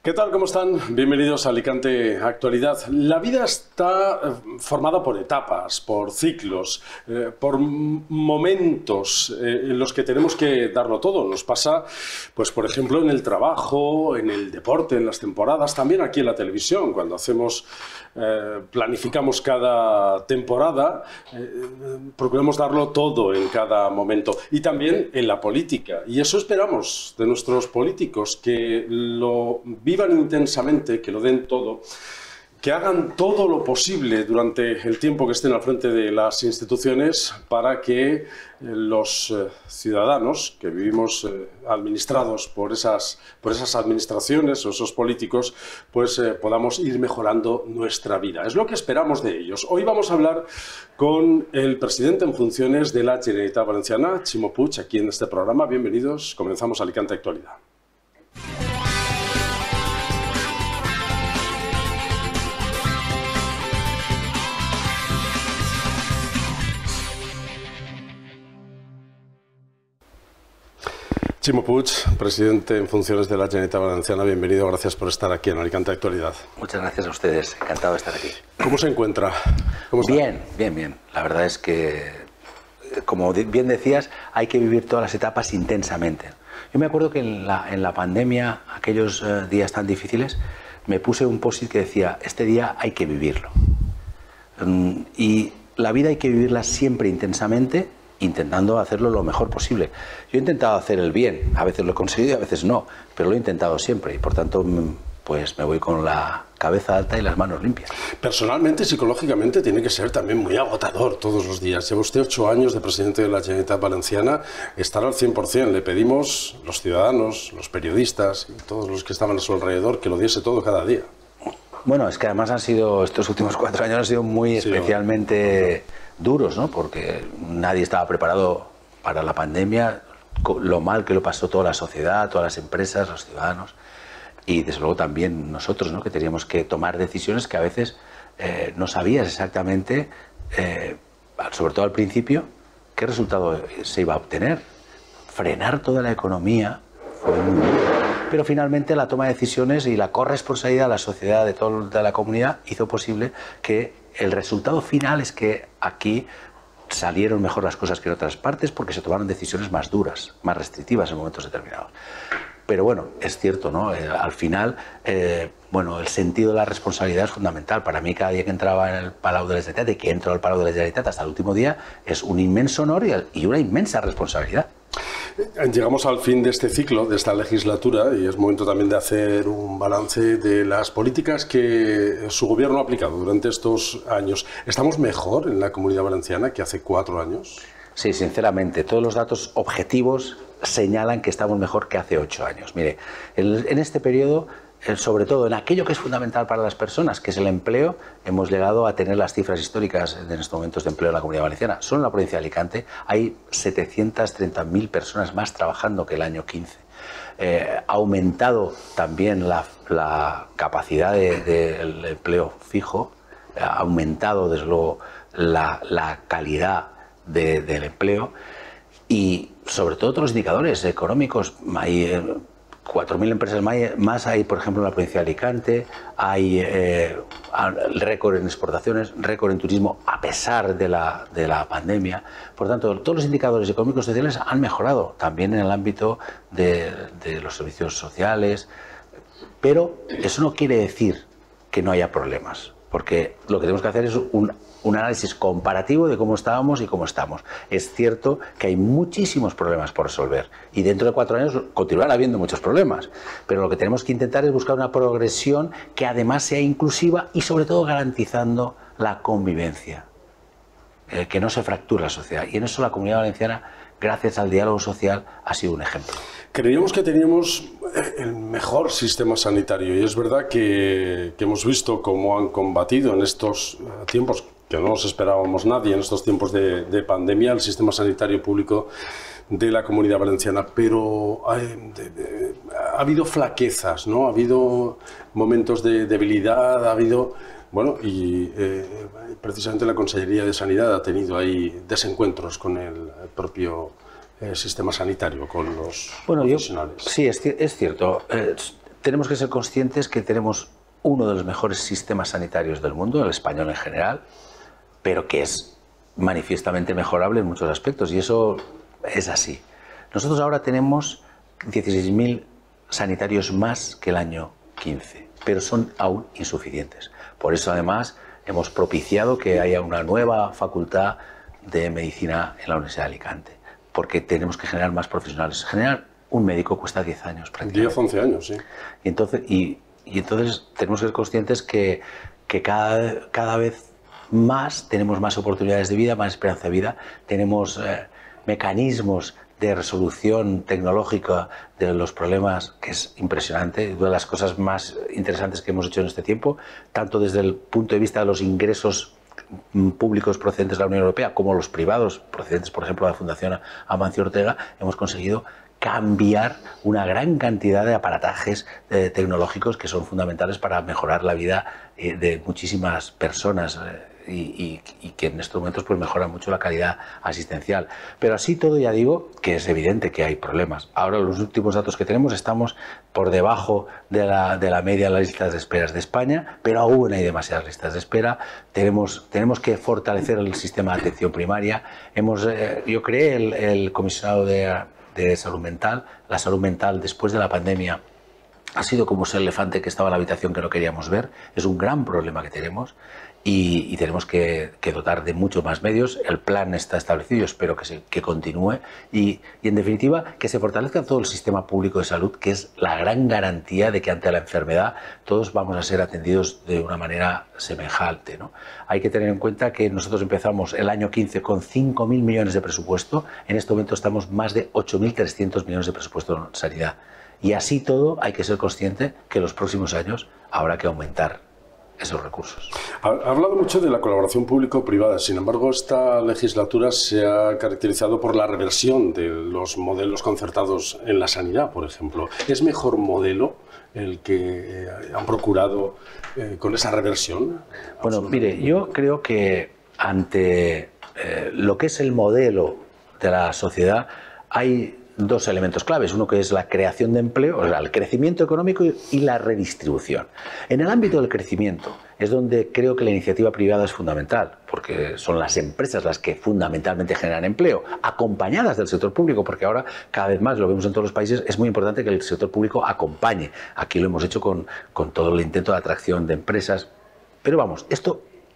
¿Qué tal? ¿Cómo están? Bienvenidos a Alicante Actualidad. La vida está formada por etapas, por ciclos, por momentos en los que tenemos que darlo todo. Nos pasa, pues, por ejemplo, en el trabajo, en el deporte, en las temporadas, también aquí en la televisión, cuando hacemos, planificamos cada temporada, procuramos darlo todo en cada momento. Y también en la política. Y eso esperamos de nuestros políticos, que lo vivan intensamente, que lo den todo, que hagan todo lo posible durante el tiempo que estén al frente de las instituciones para que los ciudadanos que vivimos administrados por esas administraciones o esos políticos, pues podamos ir mejorando nuestra vida. Es lo que esperamos de ellos. Hoy vamos a hablar con el presidente en funciones de la Generalitat Valenciana, Ximo Puig, aquí en este programa. Bienvenidos. Comenzamos Alicante Actualidad. Ximo Puig, presidente en funciones de la Generalitat Valenciana, bienvenido, gracias por estar aquí en Alicante Actualidad. Muchas gracias a ustedes, encantado de estar aquí. ¿Cómo se encuentra? Bien. La verdad es que, como bien decías, hay que vivir todas las etapas intensamente. Yo me acuerdo que en la pandemia, aquellos días tan difíciles, me puse un post-it que decía, este día hay que vivirlo. Y la vida hay que vivirla siempre intensamente, intentando hacerlo lo mejor posible. Yo he intentado hacer el bien, a veces lo he conseguido y a veces no, pero lo he intentado siempre y por tanto pues me voy con la cabeza alta y las manos limpias. Personalmente, psicológicamente, tiene que ser también muy agotador todos los días. Lleva usted 8 años de presidente de la Generalitat Valenciana, estar al 100%. Le pedimos, los ciudadanos, los periodistas, y todos los que estaban a su alrededor, que lo diese todo cada día. Bueno, es que además han sido, estos últimos 4 años han sido muy especialmente duros, ¿no? Porque nadie estaba preparado para la pandemia, lo mal que lo pasó toda la sociedad, todas las empresas, los ciudadanos y desde luego también nosotros, ¿no? Que teníamos que tomar decisiones que a veces no sabías exactamente, sobre todo al principio, qué resultado se iba a obtener. Frenar toda la economía fue muy duro, pero finalmente la toma de decisiones y la corresponsabilidad de la sociedad, de toda la comunidad, hizo posible que el resultado final es que aquí salieron mejor las cosas que en otras partes porque se tomaron decisiones más duras, más restrictivas en momentos determinados. Pero bueno, es cierto, ¿no? Al final, bueno, el sentido de la responsabilidad es fundamental. Para mí, cada día que entraba en el Palau de la Generalitat y que entro al Palau de la Generalitat hasta el último día, es un inmenso honor y una inmensa responsabilidad. Llegamos al fin de este ciclo, de esta legislatura, y es momento también de hacer un balance de las políticas que su gobierno ha aplicado durante estos años. ¿Estamos mejor en la Comunidad Valenciana que hace 4 años? Sí, sinceramente, todos los datos objetivos señalan que estamos mejor que hace 8 años. Mire, en este periodo, sobre todo en aquello que es fundamental para las personas, que es el empleo, hemos llegado a tener las cifras históricas en estos momentos de empleo en la Comunidad Valenciana. Solo en la provincia de Alicante hay 730.000 personas más trabajando que el año 15. Ha aumentado también la capacidad del empleo fijo, ha aumentado desde luego la calidad del empleo y sobre todo otros indicadores económicos. Hay 4.000 empresas más hay, por ejemplo, en la provincia de Alicante, hay récord en exportaciones, récord en turismo, a pesar de la pandemia. Por tanto, todos los indicadores económicos y sociales han mejorado, también en el ámbito de los servicios sociales. Pero eso no quiere decir que no haya problemas, porque lo que tenemos que hacer es un análisis comparativo de cómo estábamos y cómo estamos. Es cierto que hay muchísimos problemas por resolver y dentro de 4 años continuarán habiendo muchos problemas, pero lo que tenemos que intentar es buscar una progresión que además sea inclusiva y sobre todo garantizando la convivencia, que no se fracture la sociedad, y en eso la Comunidad Valenciana, gracias al diálogo social, ha sido un ejemplo. Creíamos que teníamos el mejor sistema sanitario y es verdad que hemos visto cómo han combatido en estos tiempos que no nos esperábamos nadie, en estos tiempos de pandemia, el sistema sanitario público de la Comunidad Valenciana, pero ha habido flaquezas, ¿no? Ha habido momentos de debilidad, ha habido, bueno, y precisamente la Consellería de Sanidad ha tenido ahí desencuentros con el propio sistema sanitario, con los profesionales. Sí, es cierto. tenemos que ser conscientes que tenemos uno de los mejores sistemas sanitarios del mundo, el español en general, pero que es manifiestamente mejorable en muchos aspectos, y eso es así. Nosotros ahora tenemos 16.000 sanitarios más que el año 15, pero son aún insuficientes. Por eso, además, hemos propiciado que haya una nueva facultad de medicina en la Universidad de Alicante, porque tenemos que generar más profesionales. Generar un médico cuesta 10 años prácticamente. 10, 11 años, sí. Y entonces tenemos que ser conscientes que cada vez más tenemos más oportunidades de vida, más esperanza de vida, tenemos mecanismos de resolución tecnológica de los problemas, que es impresionante, una de las cosas más interesantes que hemos hecho en este tiempo, tanto desde el punto de vista de los ingresos públicos procedentes de la Unión Europea como los privados procedentes, por ejemplo, de la Fundación Amancio Ortega. Hemos conseguido cambiar una gran cantidad de aparatajes tecnológicos que son fundamentales para mejorar la vida de muchísimas personas y que en estos momentos pues mejoran mucho la calidad asistencial. Pero así todo, ya digo que es evidente que hay problemas. Ahora, los últimos datos que tenemos, estamos por debajo de la media de las listas de esperas de España, pero aún hay demasiadas listas de espera. Tenemos que fortalecer el sistema de atención primaria. Yo creé el comisionado de salud mental. La salud mental, después de la pandemia, ha sido como ese elefante que estaba en la habitación que no queríamos ver. Es un gran problema que tenemos y tenemos que dotar de muchos más medios. El plan está establecido, yo espero que continúe y en definitiva que se fortalezca todo el sistema público de salud, que es la gran garantía de que ante la enfermedad todos vamos a ser atendidos de una manera semejante, ¿no? Hay que tener en cuenta que nosotros empezamos el año 15 con 5.000 millones de presupuesto, en este momento estamos más de 8.300 millones de presupuesto en sanidad, y así todo hay que ser consciente que en los próximos años habrá que aumentar esos recursos. Ha hablado mucho de la colaboración público-privada, sin embargo esta legislatura se ha caracterizado por la reversión de los modelos concertados en la sanidad, por ejemplo. ¿Es mejor modelo el que han procurado con esa reversión? Bueno, mire, yo creo que ante lo que es el modelo de la sociedad hay dos elementos claves, uno que es la creación de empleo, o sea, el crecimiento económico y la redistribución. En el ámbito del crecimiento es donde creo que la iniciativa privada es fundamental, porque son las empresas las que fundamentalmente generan empleo, acompañadas del sector público, porque ahora cada vez más, lo vemos en todos los países, es muy importante que el sector público acompañe. Aquí lo hemos hecho con todo el intento de atracción de empresas, pero vamos,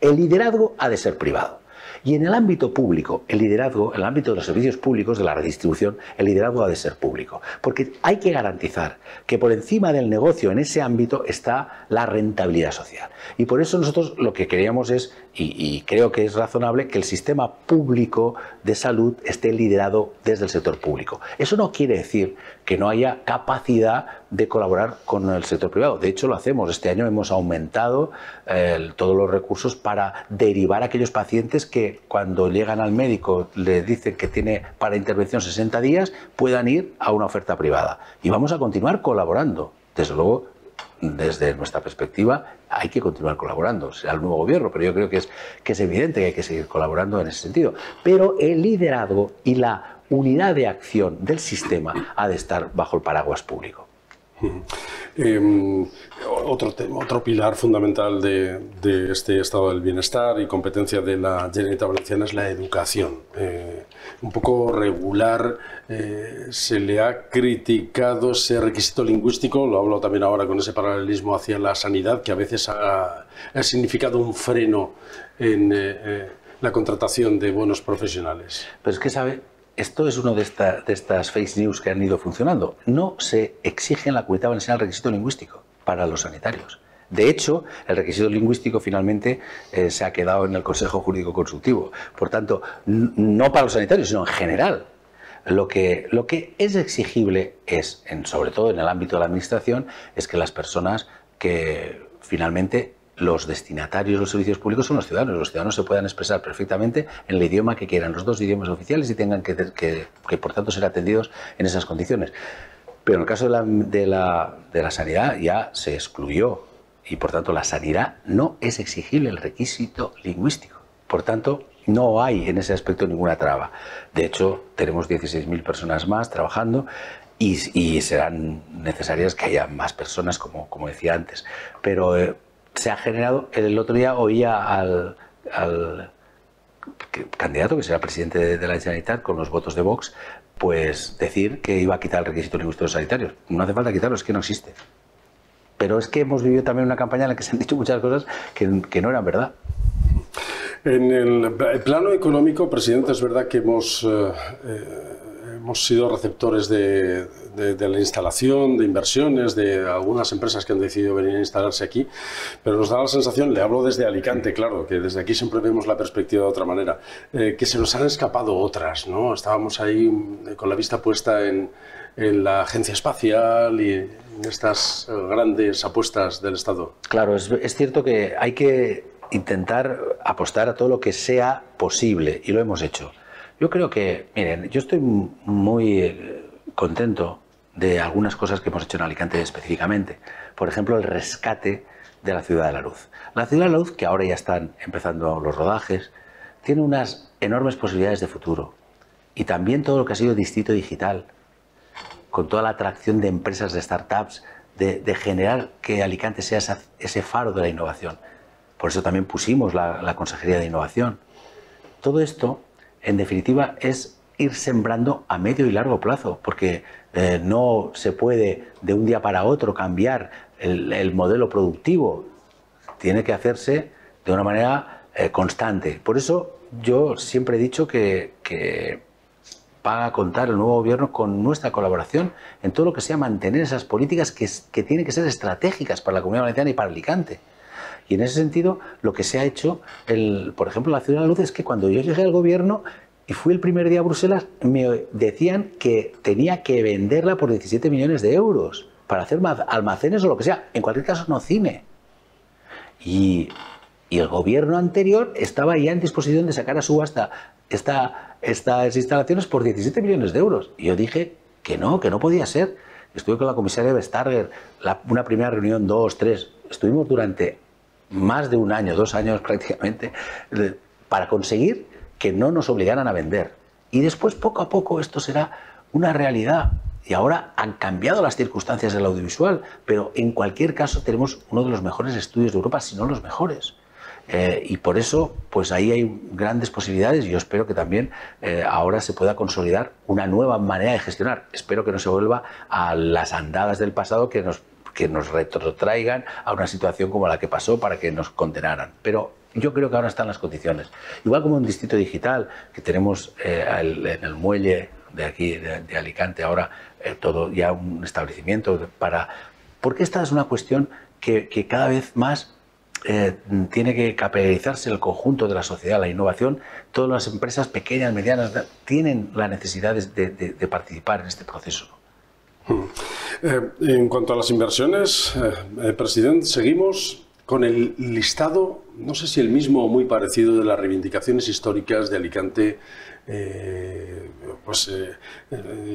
el liderazgo ha de ser privado. Y en el ámbito público, el liderazgo, en el ámbito de los servicios públicos, de la redistribución, el liderazgo ha de ser público. Porque hay que garantizar que por encima del negocio en ese ámbito está la rentabilidad social. Y por eso nosotros lo que queríamos es, y creo que es razonable, que el sistema público de salud esté liderado desde el sector público. Eso no quiere decir que no haya capacidad de colaborar con el sector privado. De hecho, lo hacemos. Este año hemos aumentado todos los recursos para derivar a aquellos pacientes que cuando llegan al médico le dicen que tiene para intervención 60 días, puedan ir a una oferta privada. Y vamos a continuar colaborando. Desde luego, desde nuestra perspectiva, hay que continuar colaborando. Será el nuevo gobierno, pero yo creo que es evidente que hay que seguir colaborando en ese sentido. Pero el liderazgo y la unidad de acción del sistema ha de estar bajo el paraguas público. Otro pilar fundamental de este estado del bienestar y competencia de la Generalitat Valenciana es la educación. Un poco regular, se le ha criticado ese requisito lingüístico, lo hablo también ahora con ese paralelismo hacia la sanidad, que a veces ha significado un freno en la contratación de buenos profesionales. Pero es que esto es uno de estas fake news que han ido funcionando. No se exige en la Comunidad Valenciana el requisito lingüístico para los sanitarios. De hecho, el requisito lingüístico finalmente se ha quedado en el Consejo Jurídico Consultivo. Por tanto, no para los sanitarios, sino en general. Lo que es exigible es, sobre todo en el ámbito de la administración, es que las personas que finalmente... Los destinatarios de los servicios públicos son los ciudadanos. Los ciudadanos se puedan expresar perfectamente en el idioma que quieran, los dos idiomas oficiales, y tengan que por tanto, ser atendidos en esas condiciones. Pero en el caso de la sanidad ya se excluyó, y por tanto la sanidad no es exigible el requisito lingüístico. Por tanto, no hay en ese aspecto ninguna traba. De hecho, tenemos 16.000 personas más trabajando y serán necesarias que haya más personas, como decía antes. Pero se ha generado, el otro día oía al candidato, que será presidente de la Generalitat, con los votos de Vox, pues decir que iba a quitar el requisito lingüístico sanitario. No hace falta quitarlo, es que no existe. Pero es que hemos vivido también una campaña en la que se han dicho muchas cosas que no eran verdad. En el plano económico, presidente, es verdad que hemos sido receptores de la instalación, de inversiones, de algunas empresas que han decidido venir a instalarse aquí, pero nos da la sensación, le hablo desde Alicante, claro, que desde aquí siempre vemos la perspectiva de otra manera, que se nos han escapado otras, ¿no? Estábamos ahí con la vista puesta en la agencia espacial y en estas grandes apuestas del Estado. Claro, es cierto que hay que intentar apostar a todo lo que sea posible, y lo hemos hecho. Yo creo que, miren, yo estoy muy contento de algunas cosas que hemos hecho en Alicante específicamente. Por ejemplo, el rescate de la Ciudad de la Luz. La Ciudad de la Luz, que ahora ya están empezando los rodajes, tiene unas enormes posibilidades de futuro. Y también todo lo que ha sido Distrito Digital, con toda la atracción de empresas, de startups, de generar que Alicante sea ese faro de la innovación. Por eso también pusimos la Consejería de Innovación. Todo esto, en definitiva, es ir sembrando a medio y largo plazo, porque no se puede de un día para otro cambiar el modelo productivo. Tiene que hacerse de una manera constante. Por eso yo siempre he dicho que va a contar el nuevo gobierno con nuestra colaboración en todo lo que sea mantener esas políticas que tienen que ser estratégicas para la Comunidad Valenciana y para Alicante. Y en ese sentido, lo que se ha hecho, por ejemplo, la Ciudad de la Luz, es que cuando yo llegué al gobierno y fui el primer día a Bruselas, me decían que tenía que venderla por 17 millones de euros para hacer almacenes o lo que sea. En cualquier caso, no cine. Y el gobierno anterior estaba ya en disposición de sacar a subasta estas instalaciones por 17 millones de euros. Y yo dije que no podía ser. Estuve con la comisaria Vestager, una primera reunión, dos, tres. Estuvimos durante más de un año, 2 años prácticamente, para conseguir que no nos obligaran a vender. Y después, poco a poco, esto será una realidad. Y ahora han cambiado las circunstancias del audiovisual, pero en cualquier caso tenemos uno de los mejores estudios de Europa, si no los mejores. Y por eso, pues ahí hay grandes posibilidades, y yo espero que también ahora se pueda consolidar una nueva manera de gestionar. Espero que no se vuelva a las andadas del pasado que nos retrotraigan a una situación como la que pasó para que nos condenaran. Pero yo creo que ahora están las condiciones. Igual como un distrito digital, que tenemos en el muelle de aquí, de Alicante, ahora todo ya un establecimiento para... Porque esta es una cuestión que cada vez más tiene que capitalizarse el conjunto de la sociedad, la innovación. Todas las empresas pequeñas, medianas, tienen la necesidad de participar en este proceso. En cuanto a las inversiones, presidente, seguimos con el listado, no sé si el mismo o muy parecido, de las reivindicaciones históricas de Alicante.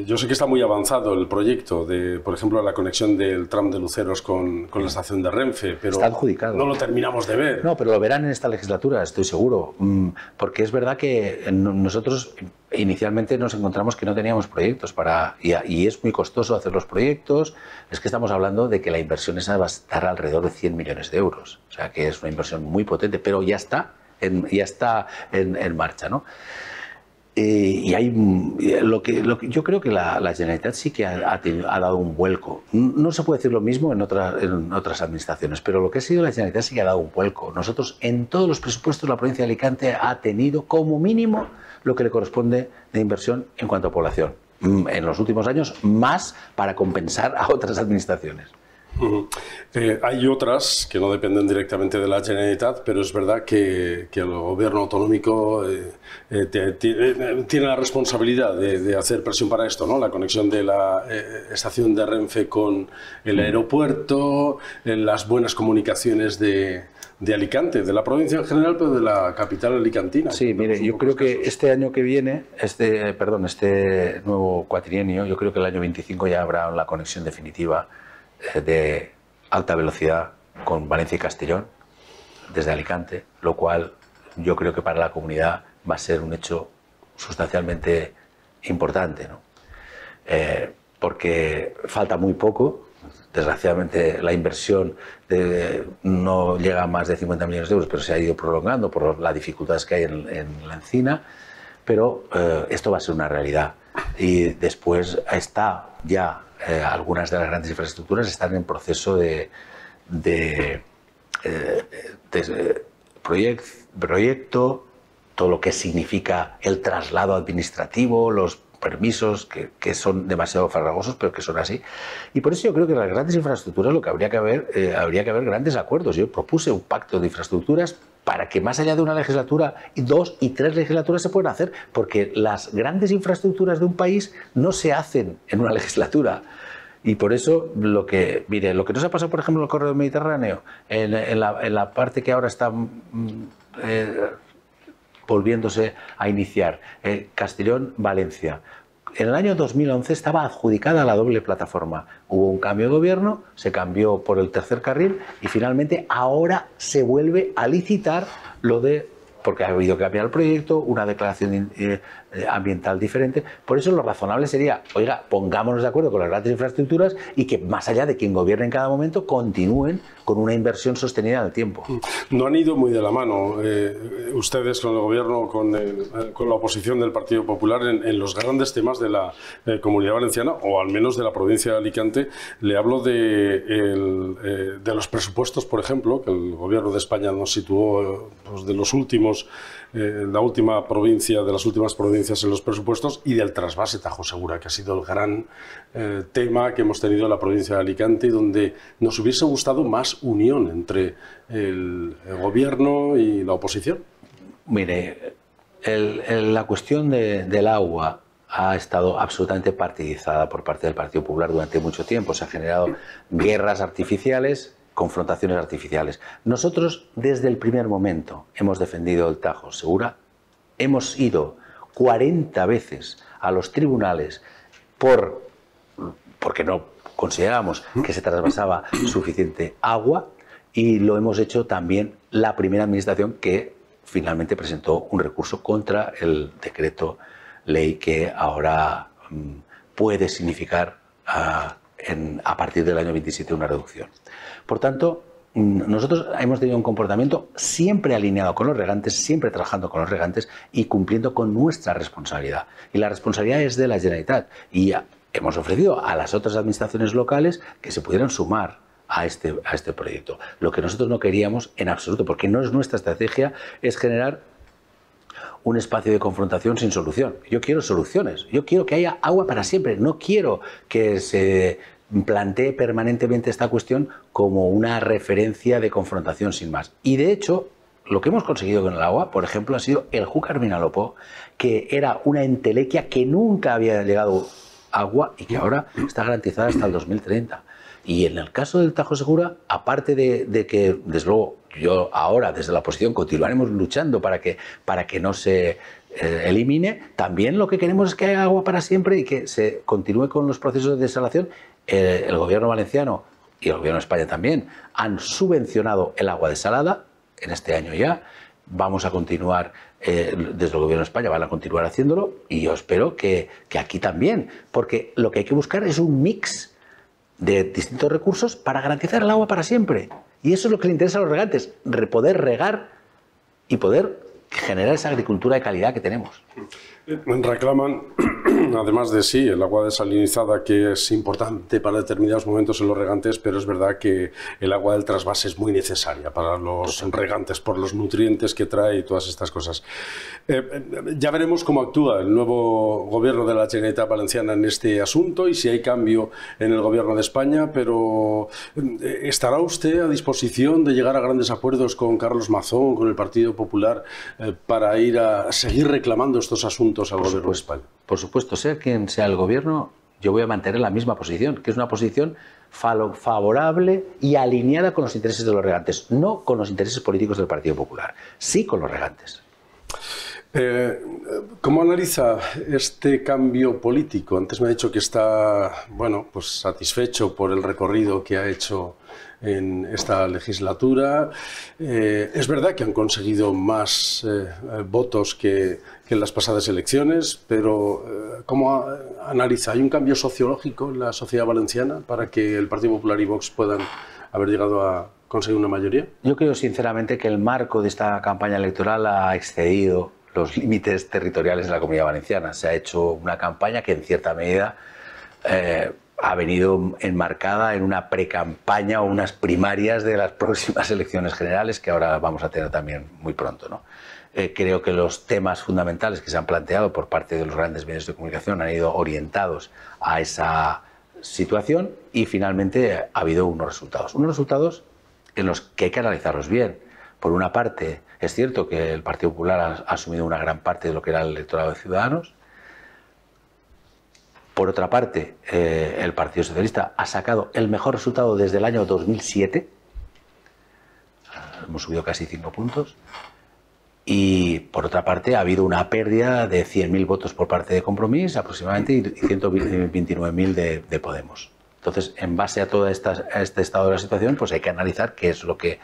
Yo sé que está muy avanzado el proyecto de, por ejemplo, la conexión del tram de Luceros con la estación de Renfe, pero está adjudicado. No lo terminamos de ver. No, pero lo verán en esta legislatura, estoy seguro, porque es verdad que nosotros inicialmente nos encontramos que no teníamos proyectos y es muy costoso hacer los proyectos. Es que estamos hablando de que la inversión esa va a estar alrededor de 100 millones de euros, o sea que es una inversión muy potente, pero ya está en marcha, ¿no? Y hay lo que yo creo que la Generalitat sí que ha dado un vuelco. No se puede decir lo mismo en otras administraciones, pero lo que ha sido la Generalitat sí que ha dado un vuelco. Nosotros, en todos los presupuestos, la provincia de Alicante ha tenido como mínimo lo que le corresponde de inversión en cuanto a población. En los últimos años, más para compensar a otras administraciones. Hay otras que no dependen directamente de la Generalitat, pero es verdad que el gobierno autonómico tiene la responsabilidad de hacer presión para esto, ¿no? La conexión de la estación de Renfe con el aeropuerto, las buenas comunicaciones de Alicante, de la provincia en general, pero de la capital alicantina. Sí, mire, yo creo que este año que viene, este nuevo cuatrienio, yo creo que el año 25 ya habrá la conexión definitiva de alta velocidad con Valencia y Castellón desde Alicante, lo cual yo creo que para la comunidad va a ser un hecho sustancialmente importante, ¿no? porque falta muy poco. Desgraciadamente la inversión no llega a más de 50 millones de euros, pero se ha ido prolongando por las dificultades que hay en la encina. Pero esto va a ser una realidad. Y después está ya algunas de las grandes infraestructuras están en proceso de proyecto, todo lo que significa el traslado administrativo, los permisos que son demasiado farragosos, pero que son así. Y por eso yo creo que en las grandes infraestructuras lo que habría que haber grandes acuerdos. Yo propuse un pacto de infraestructuras para que más allá de una legislatura, 2 y 3 legislaturas se pueden hacer, porque las grandes infraestructuras de un país no se hacen en una legislatura. Y por eso, mire, lo que nos ha pasado, por ejemplo, en el corredor mediterráneo, en la parte que ahora está volviéndose a iniciar, Castellón-Valencia. En el año 2011 estaba adjudicada la doble plataforma. Hubo un cambio de gobierno, se cambió por el tercer carril y finalmente ahora se vuelve a licitar lo de... porque ha habido que cambiar el proyecto, una declaración ambiental diferente. Por eso lo razonable sería, oiga, pongámonos de acuerdo con las grandes infraestructuras y que más allá de quien gobierne en cada momento, continúen con una inversión sostenida en el tiempo. No han ido muy de la mano ustedes con el gobierno, con la oposición del Partido Popular en los grandes temas de la Comunidad Valenciana, o al menos de la provincia de Alicante. Le hablo de los presupuestos, por ejemplo, que el gobierno de España nos situó pues, de los últimos, la última provincia de las últimas provincias en los presupuestos, y del trasvase Tajo Segura, que ha sido el gran tema que hemos tenido en la provincia de Alicante, donde nos hubiese gustado más unión entre el gobierno y la oposición. Mire, la cuestión del agua ha estado absolutamente partidizada por parte del Partido Popular durante mucho tiempo. Se han generado guerras artificiales, confrontaciones artificiales. Nosotros desde el primer momento hemos defendido el Tajo Segura, hemos ido 40 veces a los tribunales porque no consideramos que se trasvasaba suficiente agua, y lo hemos hecho también la primera administración que finalmente presentó un recurso contra el decreto ley que ahora puede significar a partir del año 27 una reducción. Por tanto, nosotros hemos tenido un comportamiento siempre alineado con los regantes, siempre trabajando con los regantes y cumpliendo con nuestra responsabilidad. Y la responsabilidad es de la Generalitat. Y hemos ofrecido a las otras administraciones locales que se pudieran sumar a este proyecto. Lo que nosotros no queríamos en absoluto, porque no es nuestra estrategia, es generar un espacio de confrontación sin solución. Yo quiero soluciones, yo quiero que haya agua para siempre, no quiero que se plantee permanentemente esta cuestión como una referencia de confrontación sin más. Y de hecho, lo que hemos conseguido con el agua, por ejemplo, ha sido el Júcar Vinalopó, que era una entelequia que nunca había llegado agua y que ahora está garantizada hasta el 2030. Y en el caso del Tajo Segura, aparte de que, desde luego, yo ahora desde la oposición continuaremos luchando para que no se elimine, también lo que queremos es que haya agua para siempre y que se continúe con los procesos de desalación. El gobierno valenciano y el gobierno de España también han subvencionado el agua desalada en este año ya. Vamos a continuar, desde el gobierno de España van a continuar haciéndolo, y yo espero que aquí también, porque lo que hay que buscar es un mix de distintos recursos para garantizar el agua para siempre. Y eso es lo que le interesa a los regantes, poder regar y poder generar esa agricultura de calidad que tenemos. Reclaman, además de sí, el agua desalinizada, que es importante para determinados momentos en los regantes, pero es verdad que el agua del trasvase es muy necesaria para los regantes por los nutrientes que trae y todas estas cosas. Ya veremos cómo actúa el nuevo gobierno de la Generalitat Valenciana en este asunto y si hay cambio en el gobierno de España, pero ¿estará usted a disposición de llegar a grandes acuerdos con Carlos Mazón, con el Partido Popular, para ir a seguir reclamando estos asuntos al gobierno de España? Por supuesto, sea quien sea el gobierno, yo voy a mantener la misma posición, que es una posición favorable y alineada con los intereses de los regantes, no con los intereses políticos del Partido Popular, sí con los regantes. ¿Cómo analiza este cambio político? Antes me ha dicho que está, bueno, pues satisfecho por el recorrido que ha hecho en esta legislatura. Es verdad que han conseguido más votos que en las pasadas elecciones, pero ¿cómo analiza? ¿Hay un cambio sociológico en la sociedad valenciana para que el Partido Popular y Vox puedan haber llegado a conseguir una mayoría? Yo creo sinceramente que el marco de esta campaña electoral ha excedido los límites territoriales de la Comunidad Valenciana. Se ha hecho una campaña que en cierta medida ha venido enmarcada en una precampaña o unas primarias de las próximas elecciones generales que ahora vamos a tener también muy pronto, ¿no? Creo que los temas fundamentales que se han planteado por parte de los grandes medios de comunicación han ido orientados a esa situación y finalmente ha habido unos resultados en los que hay que analizarlos bien. Por una parte, es cierto que el Partido Popular ha asumido una gran parte de lo que era el electorado de Ciudadanos. Por otra parte, el Partido Socialista ha sacado el mejor resultado desde el año 2007. Hemos subido casi 5 puntos. Y, por otra parte, ha habido una pérdida de 100.000 votos por parte de Compromís, aproximadamente, y 129.000 de Podemos. Entonces, en base a todo este estado de la situación, pues hay que analizar qué es lo que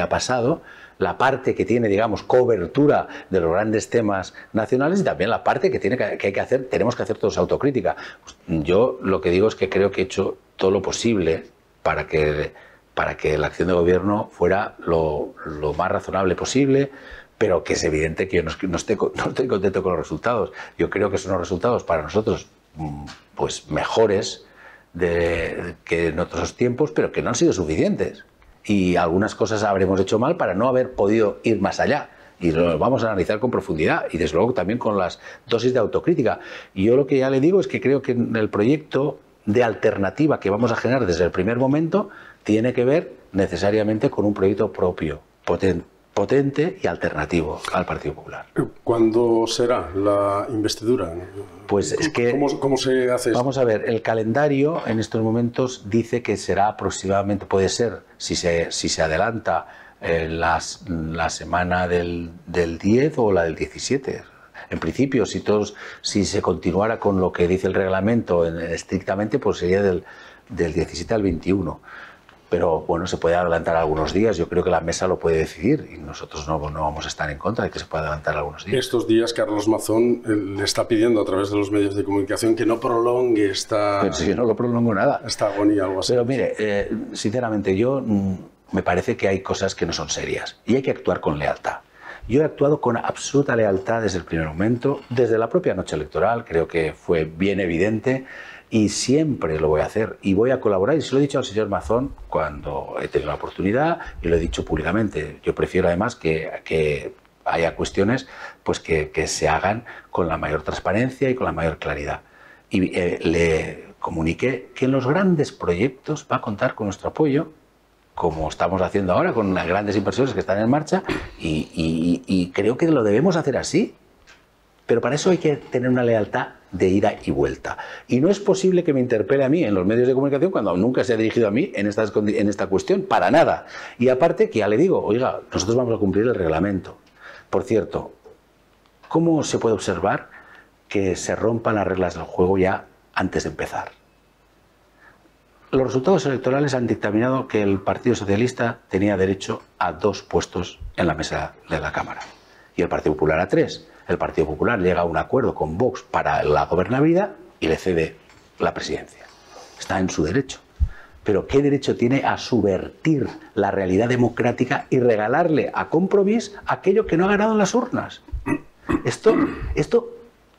ha pasado, la parte que tiene, digamos, cobertura de los grandes temas nacionales y también la parte que hay que hacer, tenemos que hacer todos autocrítica. Pues yo lo que digo es que creo que he hecho todo lo posible para que la acción de gobierno fuera lo más razonable posible, pero que es evidente que yo no estoy contento con los resultados. Yo creo que son los resultados para nosotros pues mejores que en otros tiempos, pero que no han sido suficientes y algunas cosas habremos hecho mal para no haber podido ir más allá y lo vamos a analizar con profundidad y desde luego también con las dosis de autocrítica. Y yo lo que ya le digo es que creo que el proyecto de alternativa que vamos a generar desde el primer momento tiene que ver necesariamente con un proyecto propio, potente y alternativo al Partido Popular. ¿Cuándo será la investidura? Pues es que ¿Cómo se hace esto? Vamos a ver, el calendario en estos momentos dice que será aproximadamente, puede ser, si se adelanta la semana del 10 o la del 17. En principio, si se continuara con lo que dice el reglamento estrictamente, pues sería del 17 al 21. Pero bueno, se puede adelantar algunos días. Yo creo que la mesa lo puede decidir y nosotros no vamos a estar en contra de que se pueda adelantar algunos días. Estos días Carlos Mazón le está pidiendo a través de los medios de comunicación que no prolongue esta... Pero si yo no lo prolongo nada. Esta agonía, algo así. Pero mire, sinceramente me parece que hay cosas que no son serias y hay que actuar con lealtad. Yo he actuado con absoluta lealtad desde el primer momento, desde la propia noche electoral, creo que fue bien evidente. Y siempre lo voy a hacer y voy a colaborar, y se lo he dicho al señor Mazón cuando he tenido la oportunidad y lo he dicho públicamente. Yo prefiero además que haya cuestiones pues que se hagan con la mayor transparencia y con la mayor claridad. Y le comuniqué que en los grandes proyectos va a contar con nuestro apoyo, como estamos haciendo ahora con las grandes inversiones que están en marcha, y creo que lo debemos hacer así. Pero para eso hay que tener una lealtad de ida y vuelta. Y no es posible que me interpele a mí en los medios de comunicación cuando nunca se ha dirigido a mí en esta cuestión, para nada. Y aparte que ya le digo, oiga, nosotros vamos a cumplir el reglamento. Por cierto, ¿cómo se puede observar que se rompan las reglas del juego ya antes de empezar? Los resultados electorales han dictaminado que el Partido Socialista tenía derecho a 2 puestos en la mesa de la Cámara y el Partido Popular a 3. El Partido Popular llega a un acuerdo con Vox para la gobernabilidad y le cede la presidencia. Está en su derecho. Pero ¿qué derecho tiene a subvertir la realidad democrática y regalarle a Compromís aquello que no ha ganado en las urnas? Esto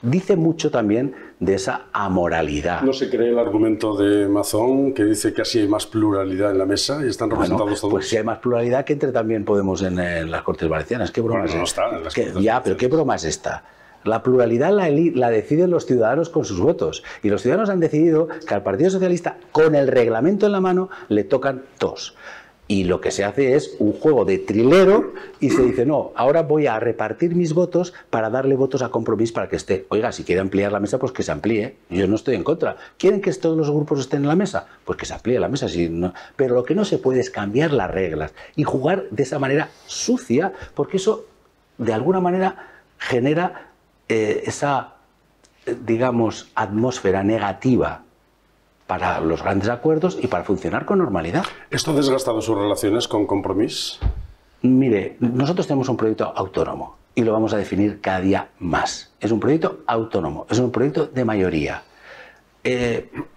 dice mucho también de esa amoralidad. No se cree el argumento de Mazón que dice que así hay más pluralidad en la mesa y están representados todos. Pues si hay más pluralidad, que entre también Podemos en las Cortes Valencianas. ¿Qué broma es esta? Pero ¿qué broma es esta? La pluralidad la deciden los ciudadanos con sus votos. Y los ciudadanos han decidido que al Partido Socialista, con el reglamento en la mano, le tocan 2. Y lo que se hace es un juego de trilero y se dice, no, ahora voy a repartir mis votos para darle votos a Compromís para que esté. Oiga, si quiere ampliar la mesa, pues que se amplíe. Yo no estoy en contra. ¿Quieren que todos los grupos estén en la mesa? Pues que se amplíe la mesa. Si no. Pero lo que no se puede es cambiar las reglas y jugar de esa manera sucia, porque eso, de alguna manera, genera esa, digamos, atmósfera negativa para los grandes acuerdos y para funcionar con normalidad. ¿Esto ha desgastado sus relaciones con Compromís? Mire, nosotros tenemos un proyecto autónomo y lo vamos a definir cada día más. Es un proyecto autónomo, es un proyecto de mayoría.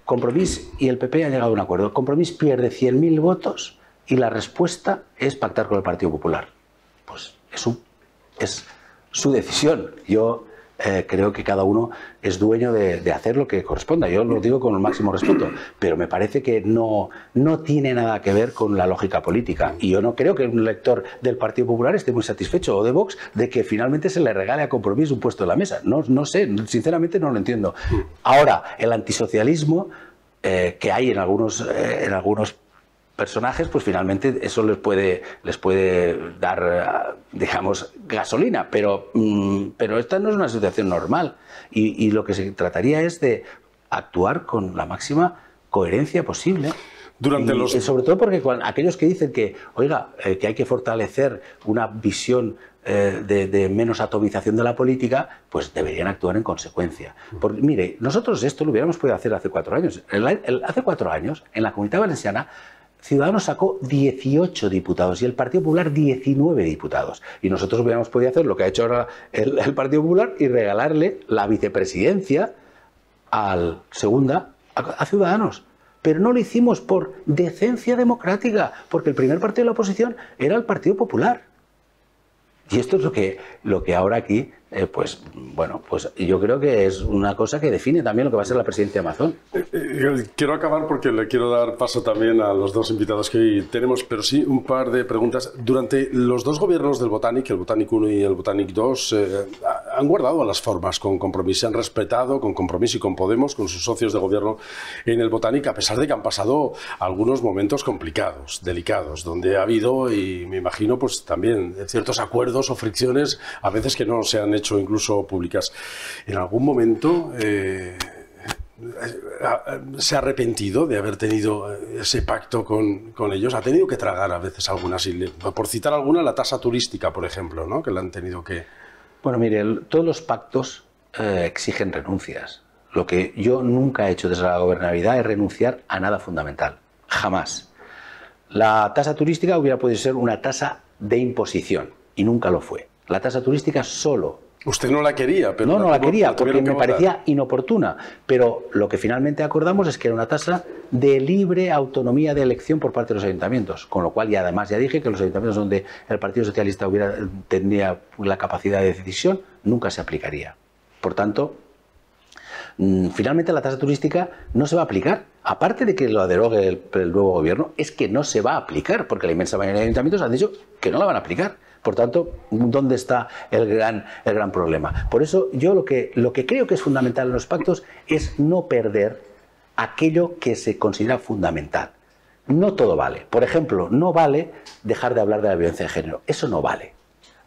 Compromís y el PP han llegado a un acuerdo. Compromís pierde 100.000 votos y la respuesta es pactar con el Partido Popular. Pues es su decisión. Yo creo que cada uno es dueño de hacer lo que corresponda. Yo lo digo con el máximo respeto, pero me parece que no tiene nada que ver con la lógica política. Y yo no creo que un elector del Partido Popular esté muy satisfecho, o de Vox, de que finalmente se le regale a Compromís un puesto en la mesa. No sé, sinceramente no lo entiendo. Ahora, el antisocialismo que hay en algunos personajes, pues finalmente eso les puede dar, digamos, gasolina, pero esta no es una situación normal y lo que se trataría es de actuar con la máxima coherencia posible. Sobre todo porque aquellos que dicen que, oiga, que hay que fortalecer una visión de menos atomización de la política, pues deberían actuar en consecuencia. Porque, mire, nosotros esto lo hubiéramos podido hacer hace 4 años. Hace 4 años, en la Comunidad Valenciana, Ciudadanos sacó 18 diputados y el Partido Popular 19 diputados. Y nosotros hubiéramos podido hacer lo que ha hecho ahora el Partido Popular y regalarle la vicepresidencia a Ciudadanos. Pero no lo hicimos por decencia democrática, porque el primer partido de la oposición era el Partido Popular. Y esto es lo que ahora aquí, pues yo creo que es una cosa que define también lo que va a ser la presidencia de Mazón. Quiero acabar porque le quiero dar paso también a los dos invitados que hoy tenemos, pero sí un par de preguntas. Durante los dos gobiernos del Botanic, el Botanic 1 y el Botanic 2, han guardado las formas con Compromís, se han respetado con Compromís y con Podemos, con sus socios de gobierno en el Botanic, a pesar de que han pasado algunos momentos complicados, delicados, donde ha habido, y me imagino, pues también ciertos acuerdos o fricciones, a veces que no se han hecho incluso públicas. ¿En algún momento se ha arrepentido de haber tenido ese pacto con ellos? ¿Ha tenido que tragar a veces algunas? Por citar alguna, la tasa turística, por ejemplo, ¿no? Que la han tenido que... Bueno, mire, todos los pactos exigen renuncias. Lo que yo nunca he hecho desde la gobernabilidad es renunciar a nada fundamental. Jamás. La tasa turística hubiera podido ser una tasa de imposición y nunca lo fue. La tasa turística solo... Usted no la quería, pero... No la quería porque me parecía inoportuna. Pero lo que finalmente acordamos es que era una tasa de libre autonomía de elección por parte de los ayuntamientos. Con lo cual, y además ya dije que los ayuntamientos donde el Partido Socialista tendría la capacidad de decisión, nunca se aplicaría. Por tanto, finalmente la tasa turística no se va a aplicar. Aparte de que lo derogue el nuevo gobierno, es que no se va a aplicar, porque la inmensa mayoría de ayuntamientos han dicho que no la van a aplicar. Por tanto, ¿dónde está el gran problema? Por eso yo lo que creo que es fundamental en los pactos es no perder aquello que se considera fundamental. No todo vale. Por ejemplo, no vale dejar de hablar de la violencia de género. Eso no vale.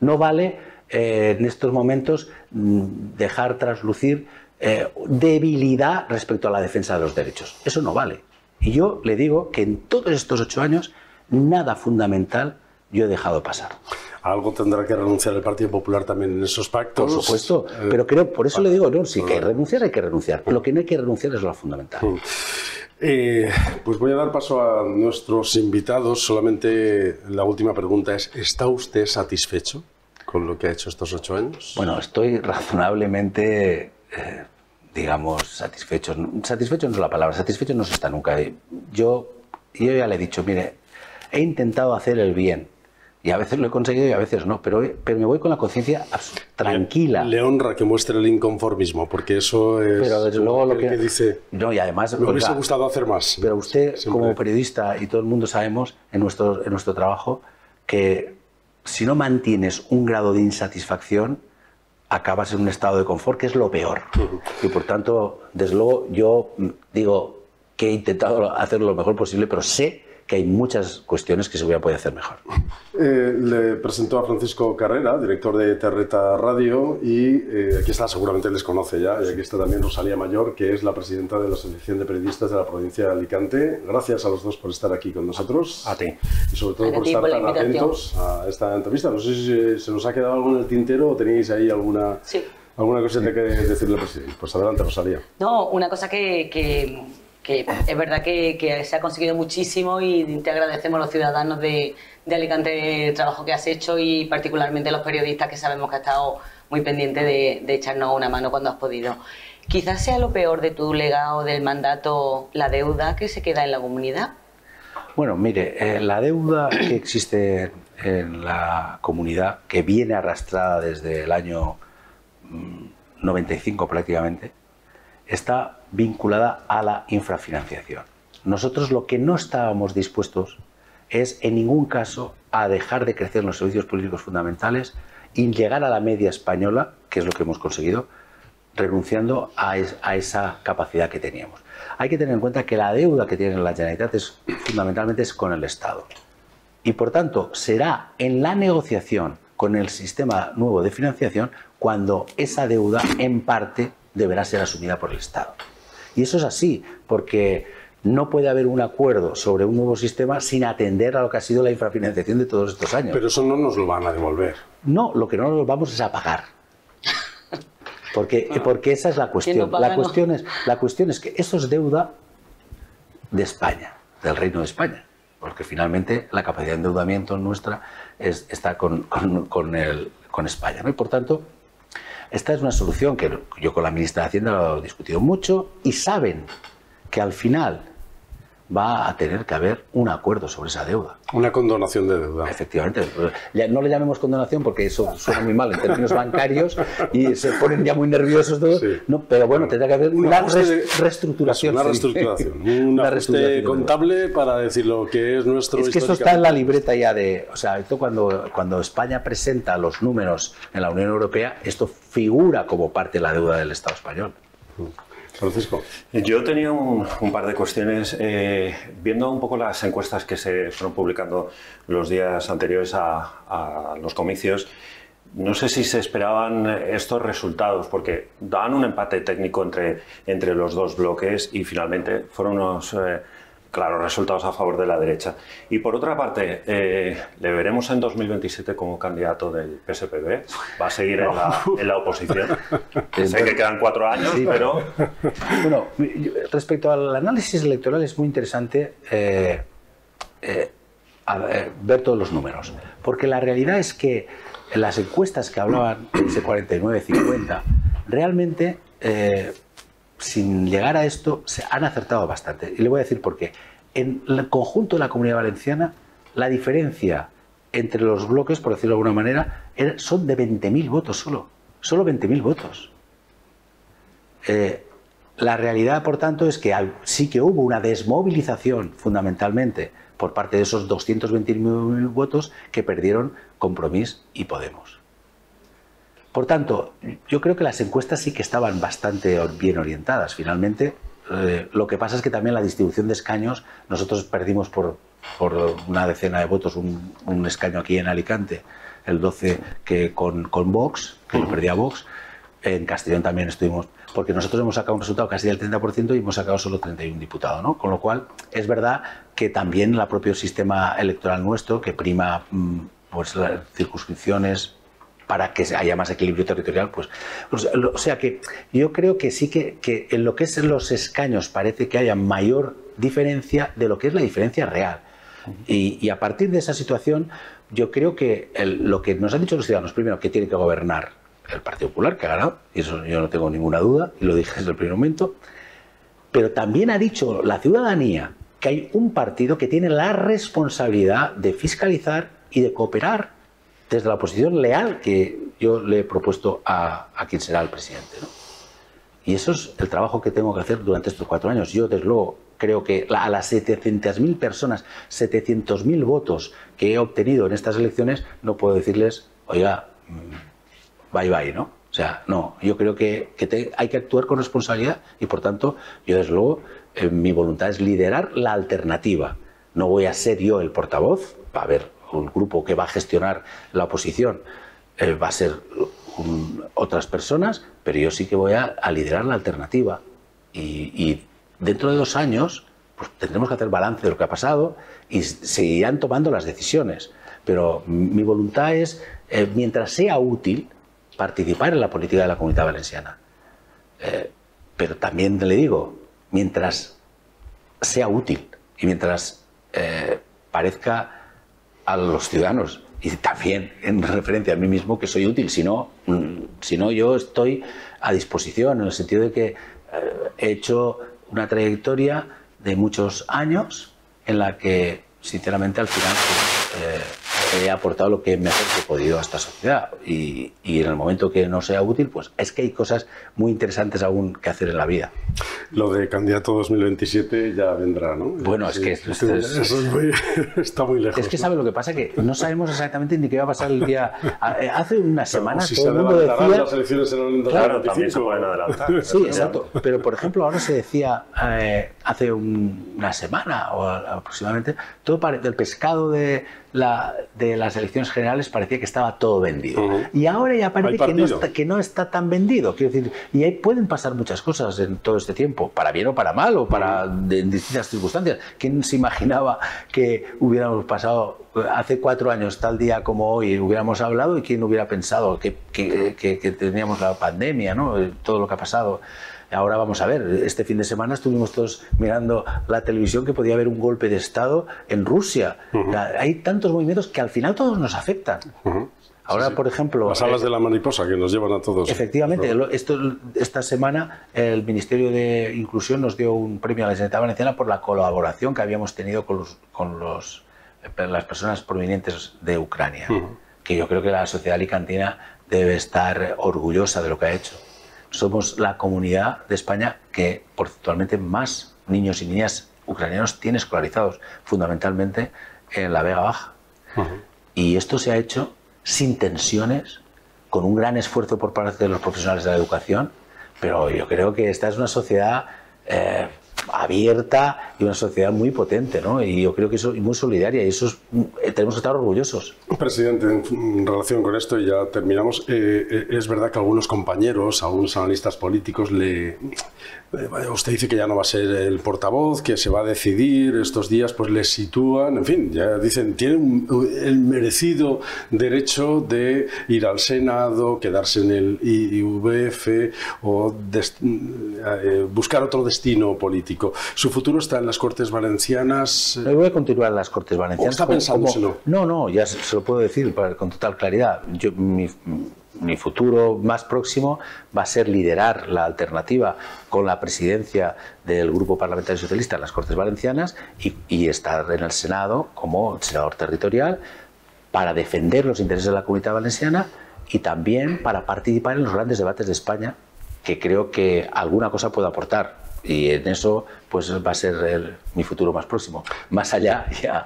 No vale en estos momentos dejar traslucir debilidad respecto a la defensa de los derechos. Eso no vale. Y yo le digo que en todos estos 8 años nada fundamental yo he dejado pasar. Algo tendrá que renunciar el Partido Popular también en esos pactos. Por supuesto, pero creo, por eso le digo, no, si hay que renunciar, hay que renunciar. Lo que no hay que renunciar es lo fundamental. Pues voy a dar paso a nuestros invitados. Solamente la última pregunta es, ¿está usted satisfecho con lo que ha hecho estos 8 años? Bueno, estoy razonablemente, digamos, satisfecho. Satisfecho no es la palabra, satisfecho no se está nunca. Yo ya le he dicho, mire, he intentado hacer el bien. Y a veces lo he conseguido y a veces no, pero me voy con la conciencia tranquila. Le honra que muestre el inconformismo, porque eso es... Pero desde luego lo que dice... No, y además... Me hubiese gustado hacer más. Pero usted, siempre, como periodista, y todo el mundo sabemos en nuestro trabajo, que si no mantienes un grado de insatisfacción, acabas en un estado de confort, que es lo peor. Y por tanto, desde luego, yo digo que he intentado hacer lo mejor posible, pero sé que hay muchas cuestiones que se hubiera podido hacer mejor. Le presentó a Francisco Carrera, director de Terreta Radio, y aquí está, seguramente les conoce ya, y aquí está también Rosalía Mayor, que es la presidenta de la Asociación de Periodistas de la provincia de Alicante. Gracias a los dos por estar aquí con nosotros. A ti. Y sobre todo por estar tan atentos a esta entrevista. No sé si se nos ha quedado algo en el tintero o tenéis ahí alguna... Sí. ¿Alguna cosa que decirle al presidente? Pues adelante, Rosalía. No, una cosa que es verdad que se ha conseguido muchísimo y te agradecemos a los ciudadanos de Alicante el trabajo que has hecho y particularmente a los periodistas que sabemos que has estado muy pendiente de echarnos una mano cuando has podido. Quizás sea lo peor de tu legado, del mandato, la deuda que se queda en la comunidad. Bueno, mire, la deuda que existe en la comunidad, que viene arrastrada desde el año 95 prácticamente, está vinculada a la infrafinanciación. Nosotros lo que no estábamos dispuestos es en ningún caso a dejar de crecer los servicios públicos fundamentales y llegar a la media española, que es lo que hemos conseguido, renunciando a esa capacidad que teníamos. Hay que tener en cuenta que la deuda que tiene la Generalitat es fundamentalmente con el Estado y por tanto será en la negociación con el sistema nuevo de financiación cuando esa deuda en parte deberá ser asumida por el Estado. Y eso es así, porque no puede haber un acuerdo sobre un nuevo sistema sin atender a lo que ha sido la infrafinanciación de todos estos años. Pero eso no nos lo van a devolver. No, lo que no nos vamos es a pagar. Porque esa es la cuestión. ¿Quién no paga, la cuestión es que eso es deuda de España, del Reino de España. Porque finalmente la capacidad de endeudamiento nuestra está con España, ¿no? Y por tanto, esta es una solución que yo con la ministra de Hacienda lo he discutido mucho y saben que al final va a tener que haber un acuerdo sobre esa deuda. Una condonación de deuda. Efectivamente. No le llamemos condonación porque eso suena muy mal en términos bancarios y se ponen ya muy nerviosos todos. Sí. No, pero bueno, tendrá que haber una reestructuración. Una reestructuración. Una reestructuración contable para decir lo que es nuestro... Es que eso está en la libreta ya de... O sea, esto cuando España presenta los números en la Unión Europea, esto figura como parte de la deuda del Estado español. Francisco. Yo tenía un par de cuestiones. Viendo un poco las encuestas que se fueron publicando los días anteriores a los comicios, no sé si se esperaban estos resultados, porque daban un empate técnico entre los dos bloques y finalmente fueron unos claros resultados a favor de la derecha. Y por otra parte, ¿le veremos en 2027 como candidato del PSPV? ¿Va a seguir en la oposición? Sé que quedan 4 años, sí, pero... Bueno, respecto al análisis electoral es muy interesante ver todos los números, porque la realidad es que en las encuestas que hablaban, ese 49-50, realmente... sin llegar a esto, se han acertado bastante. Y le voy a decir por qué. En el conjunto de la Comunidad Valenciana, la diferencia entre los bloques, por decirlo de alguna manera, son de 20.000 votos solo. Solo 20.000 votos. La realidad, por tanto, es que sí que hubo una desmovilización, fundamentalmente, por parte de esos 220.000 votos que perdieron Compromís y Podemos. Por tanto, yo creo que las encuestas sí que estaban bastante bien orientadas. Finalmente, lo que pasa es que también la distribución de escaños, nosotros perdimos por una decena de votos un escaño aquí en Alicante, el 12 que con Vox, que lo perdía Vox. En Castellón también estuvimos, porque nosotros hemos sacado un resultado casi del 30% y hemos sacado solo 31 diputados, ¿no? Con lo cual, es verdad que también el propio sistema electoral nuestro, que prima pues, las circunscripciones, para que haya más equilibrio territorial, pues... O sea que yo creo que sí que en lo que es los escaños parece que haya mayor diferencia de lo que es la diferencia real. Y a partir de esa situación, yo creo que lo que nos han dicho los ciudadanos, primero, que tiene que gobernar el Partido Popular, que ha ganado, y eso yo no tengo ninguna duda, y lo dije desde el primer momento, pero también ha dicho la ciudadanía que hay un partido que tiene la responsabilidad de fiscalizar y de cooperar desde la oposición leal que yo le he propuesto a quien será el presidente, ¿no? Y eso es el trabajo que tengo que hacer durante estos 4 años. Yo, desde luego, creo que a las 700.000 personas, 700.000 votos que he obtenido en estas elecciones, no puedo decirles, oiga, bye bye, ¿no? O sea, no, yo creo que hay que actuar con responsabilidad y, por tanto, yo, desde luego, mi voluntad es liderar la alternativa. No voy a ser yo el portavoz. Va a haber un grupo que va a gestionar la oposición, va a ser otras personas, pero yo sí que voy a liderar la alternativa. Y dentro de 2 años pues tendremos que hacer balance de lo que ha pasado y seguirán tomando las decisiones. Pero mi voluntad es, mientras sea útil, participar en la política de la Comunidad Valenciana. Pero también le digo, mientras sea útil y mientras parezca a los ciudadanos, y también en referencia a mí mismo, que soy útil. Si no yo estoy a disposición, en el sentido de que he hecho una trayectoria de muchos años en la que, sinceramente, al final he aportado lo que mejor que he podido a esta sociedad. Y en el momento que no sea útil, pues es que hay cosas muy interesantes aún que hacer en la vida. Lo de candidato 2027 ya vendrá, ¿no? Bueno, sí, es que está muy lejos. Es que, ¿sabe lo que pasa? Que no sabemos exactamente ni qué va a pasar el día. Hace unas semanas todo el mundo decía... Las elecciones en el 2025. Claro, también se pueden adelantar. Sí, exacto. Pero, por ejemplo, ahora se decía hace una semana o aproximadamente, todo del pescado de las elecciones generales parecía que estaba todo vendido. Y ahora ya parece que no está tan vendido. Quiero decir, y ahí pueden pasar muchas cosas en todo este tiempo, para bien o para mal, o para en distintas circunstancias. ¿Quién se imaginaba que hubiéramos pasado hace 4 años, tal día como hoy, hubiéramos hablado? ¿Y quién hubiera pensado que teníamos la pandemia, ¿no? Todo lo que ha pasado. Ahora vamos a ver, este fin de semana estuvimos todos mirando la televisión que podía haber un golpe de Estado en Rusia. Hay tantos movimientos que al final todos nos afectan. Ahora, por ejemplo... Las alas de la mariposa que nos llevan a todos. Efectivamente. Esta semana el Ministerio de Inclusión nos dio un premio a la Generalitat Valenciana por la colaboración que habíamos tenido con las personas provenientes de Ucrania. Que yo creo que la sociedad alicantina debe estar orgullosa de lo que ha hecho. Somos la comunidad de España que porcentualmente más niños y niñas ucranianos tiene escolarizados, fundamentalmente en la Vega Baja. Y esto se ha hecho sin tensiones, con un gran esfuerzo por parte de los profesionales de la educación, pero yo creo que esta es una sociedad abierta y una sociedad muy potente, ¿no? Y yo creo que eso es muy solidaria y eso es, tenemos que estar orgullosos. Presidente, en relación con esto y ya terminamos, es verdad que algunos compañeros, algunos analistas políticos usted dice que ya no va a ser el portavoz, que se va a decidir estos días, pues le sitúan, en fin, ya dicen, tiene el merecido derecho de ir al Senado, quedarse en el IVF o buscar otro destino político. ¿Su futuro está en las Cortes Valencianas? No, voy a continuar en las Cortes Valencianas. ¿Está pensándoselo? No, ya se lo puedo decir con total claridad. Mi futuro más próximo va a ser liderar la alternativa con la presidencia del Grupo Parlamentario Socialista en las Cortes Valencianas y estar en el Senado como senador territorial para defender los intereses de la Comunidad Valenciana y también para participar en los grandes debates de España, que creo que alguna cosa puedo aportar. Y en eso pues va a ser mi futuro más próximo. Más allá, ya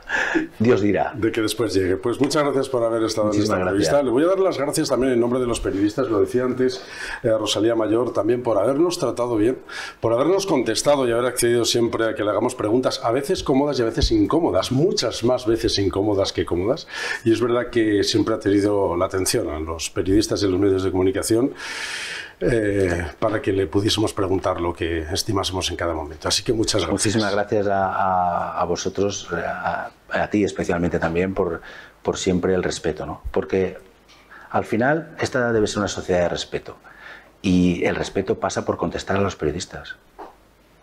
Dios dirá. De que después llegue. Pues muchas gracias por haber estado en esta entrevista. Le voy a dar las gracias también en nombre de los periodistas, lo decía antes, Rosalía Mayor, también por habernos tratado bien, por habernos contestado y haber accedido siempre a que le hagamos preguntas, a veces cómodas y a veces incómodas, muchas más veces incómodas que cómodas. Y es verdad que siempre ha tenido la atención a los periodistas y a los medios de comunicación. Para que le pudiésemos preguntar lo que estimásemos en cada momento. Así que muchas gracias. Muchísimas gracias a vosotros, a ti especialmente también, por siempre el respeto, ¿no? Porque al final esta debe ser una sociedad de respeto y el respeto pasa por contestar a los periodistas.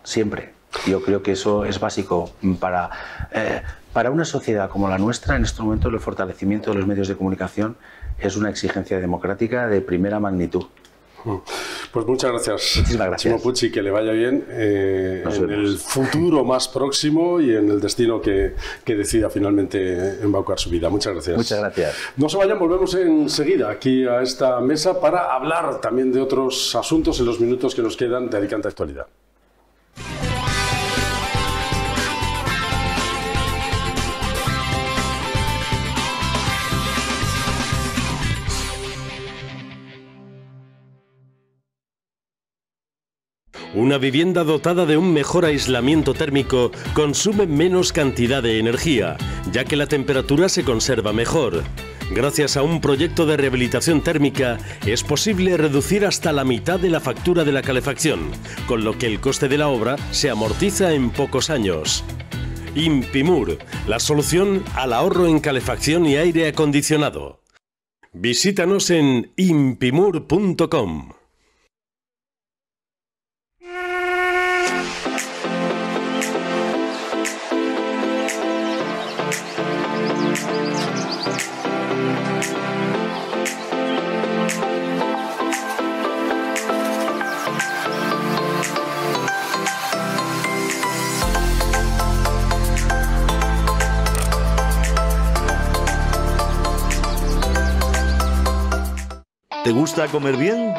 Siempre. Yo creo que eso es básico para una sociedad como la nuestra. En este momento el fortalecimiento de los medios de comunicación es una exigencia democrática de primera magnitud. Pues muchas gracias. Muchísimas gracias. Ximo Puig, que le vaya bien en el futuro más próximo y en el destino que decida finalmente embaucar su vida. Muchas gracias. Muchas gracias. No se vayan, volvemos enseguida aquí a esta mesa para hablar también de otros asuntos en los minutos que nos quedan de Alicante Actualidad. Una vivienda dotada de un mejor aislamiento térmico consume menos cantidad de energía, ya que la temperatura se conserva mejor. Gracias a un proyecto de rehabilitación térmica es posible reducir hasta la mitad de la factura de la calefacción, con lo que el coste de la obra se amortiza en pocos años. Impimur, la solución al ahorro en calefacción y aire acondicionado. Visítanos en impimur.com. ¿Te gusta comer bien?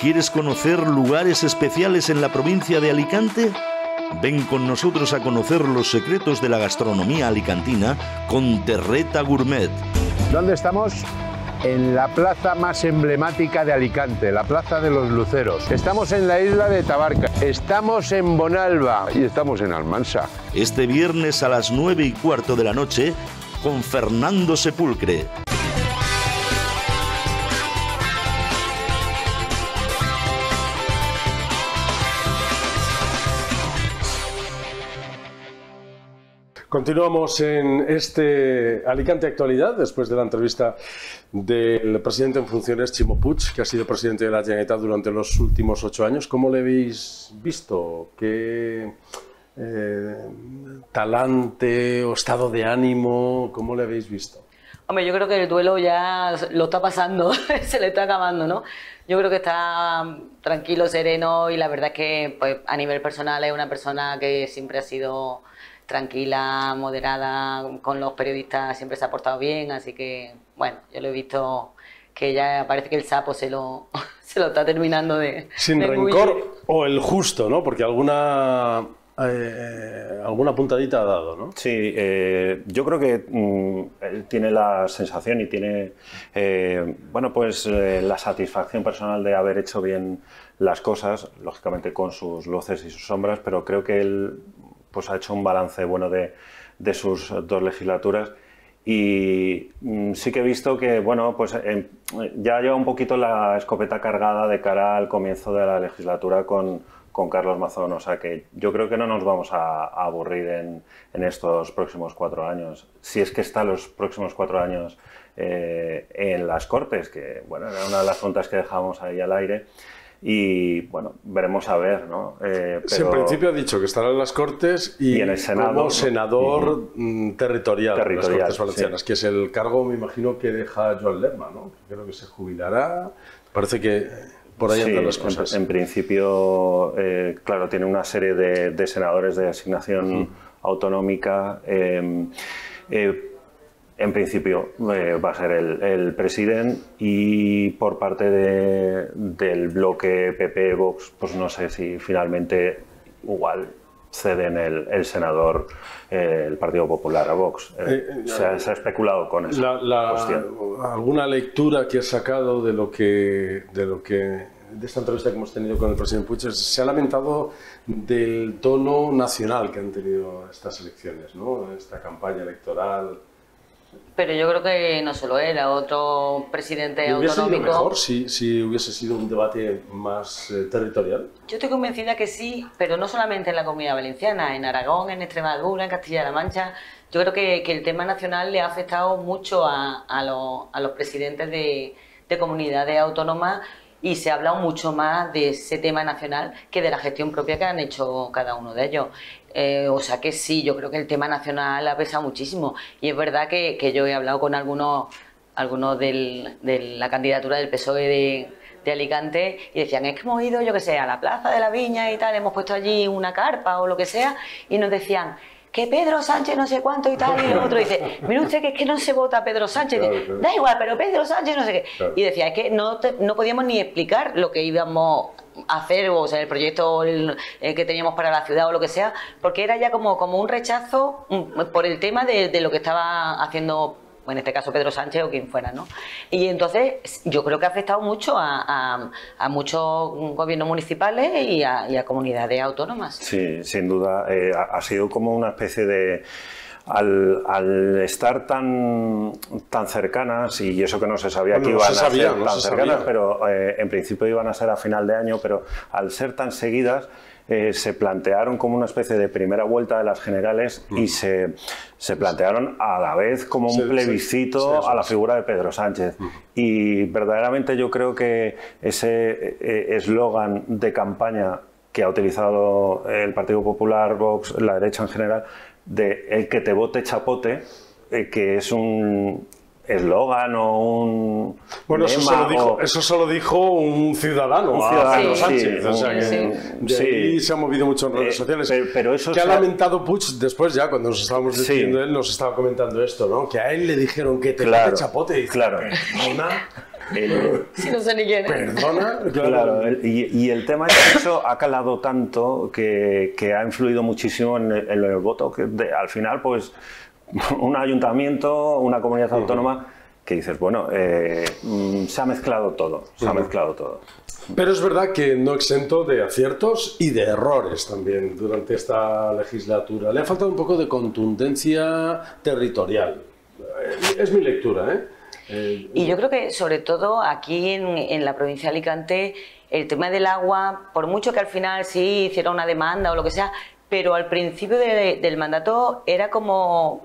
¿Quieres conocer lugares especiales en la provincia de Alicante? Ven con nosotros a conocer los secretos de la gastronomía alicantina con Terreta Gourmet. ¿Dónde estamos? En la plaza más emblemática de Alicante, la plaza de los Luceros. Estamos en la isla de Tabarca, estamos en Bonalba y estamos en Almansa. Este viernes a las 9:15 de la noche con Fernando Sepulcre. Continuamos en este Alicante Actualidad, después de la entrevista del presidente en funciones, Ximo Puig, que ha sido presidente de la Generalitat durante los últimos 8 años. ¿Cómo le habéis visto? ¿Qué talante o estado de ánimo? ¿Cómo le habéis visto? Hombre, yo creo que el duelo ya lo está pasando, se le está acabando, ¿no? Yo creo que está tranquilo, sereno, y la verdad es que pues, a nivel personal es una persona que siempre ha sido tranquila, moderada, con los periodistas siempre se ha portado bien, así que, bueno, yo lo he visto que ya parece que el sapo se lo está terminando de... Sin rencor o el justo, ¿no? Porque alguna puntadita ha dado, ¿no? Sí, yo creo que él tiene la sensación y tiene, bueno, pues la satisfacción personal de haber hecho bien las cosas, lógicamente con sus luces y sus sombras, pero creo que él pues ha hecho un balance bueno de sus 2 legislaturas y sí que he visto que bueno pues ya lleva un poquito la escopeta cargada de cara al comienzo de la legislatura con Carlos Mazón, o sea que yo creo que no nos vamos a aburrir en estos próximos 4 años, si es que está los próximos 4 años en las Cortes, que bueno era una de las preguntas que dejábamos ahí al aire. Y bueno, veremos a ver, ¿no? Pero... sí, en principio ha dicho que estará en las Cortes y en el Senado, como senador territorial de las Cortes Valencianas, sí. Que es el cargo, me imagino, que deja Joan Lerma, ¿no? Creo que se jubilará, parece que por ahí sí, andan las cosas. En principio, claro, tiene una serie de senadores de asignación autonómica. En principio va a ser el presidente y por parte del bloque PP Vox, pues no sé si finalmente igual ceden el senador, el Partido Popular a Vox. Se ha especulado con eso. ¿Alguna lectura que ha sacado de esta entrevista que hemos tenido con el presidente Puig? Se ha lamentado del tono nacional que han tenido estas elecciones, ¿no? Esta campaña electoral. Pero yo creo que no solo él, a otro presidente autonómico... ¿Hubiese sido mejor si hubiese sido un debate más territorial? Yo estoy convencida que sí, pero no solamente en la Comunidad Valenciana, en Aragón, en Extremadura, en Castilla-La Mancha. Yo creo que el tema nacional le ha afectado mucho a los presidentes de comunidades autónomas y se ha hablado mucho más de ese tema nacional que de la gestión propia que han hecho cada uno de ellos. O sea que sí, yo creo que el tema nacional ha pesado muchísimo y es verdad que yo he hablado con algunos de la candidatura del PSOE de Alicante y decían, es que hemos ido, yo que sé, a la Plaza de la Viña y tal, hemos puesto allí una carpa o lo que sea y nos decían que Pedro Sánchez no sé cuánto y tal, y el otro dice, mire usted que es que no se vota Pedro Sánchez, claro, dice, da igual, pero Pedro Sánchez no sé qué, claro. Y decía, es que no podíamos ni explicar lo que íbamos a hacer, o sea, el proyecto que teníamos para la ciudad o lo que sea, porque era ya como un rechazo por el tema de lo que estaba haciendo o en este caso Pedro Sánchez o quien fuera, ¿no? Y entonces yo creo que ha afectado mucho a muchos gobiernos municipales y a comunidades autónomas. Sí, sin duda, ha sido como una especie de... Al estar tan cercanas, y eso que no se sabía, bueno, que iban a ser tan cercanas, pero en principio iban a ser a final de año, pero al ser tan seguidas, se plantearon como una especie de primera vuelta de las generales y se plantearon a la vez como un plebiscito a la figura de Pedro Sánchez. Y verdaderamente yo creo que ese eslogan de campaña que ha utilizado el Partido Popular, Vox, la derecha en general, de el que te vote chapote, que es un eslogan o un... Bueno, eso solo dijo un ciudadano, Ciudadanos Sánchez. O sea que de ahí se ha movido mucho en redes sociales. Pero eso que ha lamentado Puig después, ya cuando nos estábamos diciendo, él nos estaba comentando esto, ¿no? Que a él le dijeron que te vote chapote. Y claro. Si no sé ni quién es. Perdona. Claro, y el tema es que eso ha calado tanto que ha influido muchísimo en el voto. Al final, pues, un ayuntamiento, una comunidad autónoma, que dices, bueno, se ha mezclado todo, Pero es verdad que no exento de aciertos y de errores también durante esta legislatura. Le ha faltado un poco de contundencia territorial. Es mi lectura, ¿eh? Y yo creo que sobre todo aquí en la provincia de Alicante el tema del agua, por mucho que al final sí hiciera una demanda o lo que sea, pero al principio del mandato era como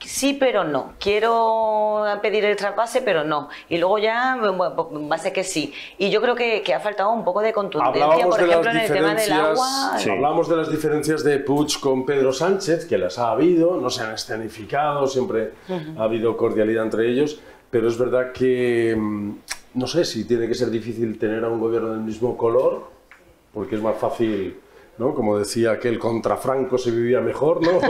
sí pero no, quiero pedir el trasvase pero no, y luego ya bueno, va a ser que sí, y yo creo que ha faltado un poco de contundencia. Hablábamos, por ejemplo, en el tema del agua. Hablamos de las diferencias de Puig con Pedro Sánchez, que las ha habido, no se han escenificado, siempre ha habido cordialidad entre ellos, pero es verdad que no sé si tiene que ser difícil tener a un gobierno del mismo color, porque es más fácil, ¿no? Como decía aquel, contra Franco se vivía mejor, ¿no?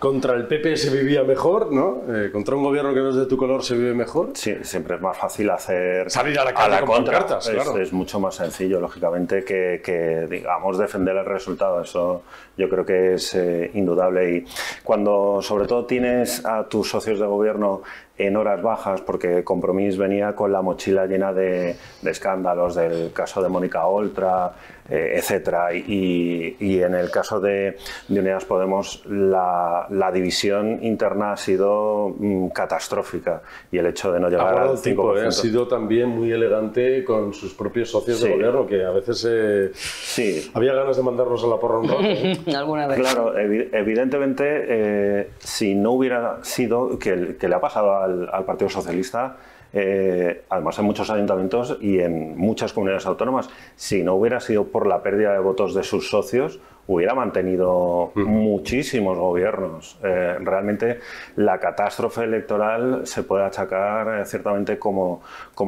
Contra el PP se vivía mejor, ¿no? Contra un gobierno que no es de tu color se vive mejor. Sí, siempre es más fácil hacer... Salir a la contra, claro. Es mucho más sencillo, lógicamente, que digamos, defender el resultado. Eso yo creo que es indudable. Y cuando, sobre todo, tienes a tus socios de gobierno en horas bajas, porque Compromís venía con la mochila llena de escándalos, del caso de Mónica Oltra, etcétera, y en el caso de Unidas Podemos la división interna ha sido catastrófica, y el hecho de no llegar al 5%. Ha sido también muy elegante con sus propios socios de gobierno, que a veces había ganas de mandarnos a la porra un rato. Alguna vez. Claro, evidentemente, si no hubiera sido que le ha pasado al Partido Socialista, además en muchos ayuntamientos y en muchas comunidades autónomas, si no hubiera sido por la pérdida de votos de sus socios, hubiera mantenido muchísimos gobiernos. Realmente la catástrofe electoral se puede achacar ciertamente, como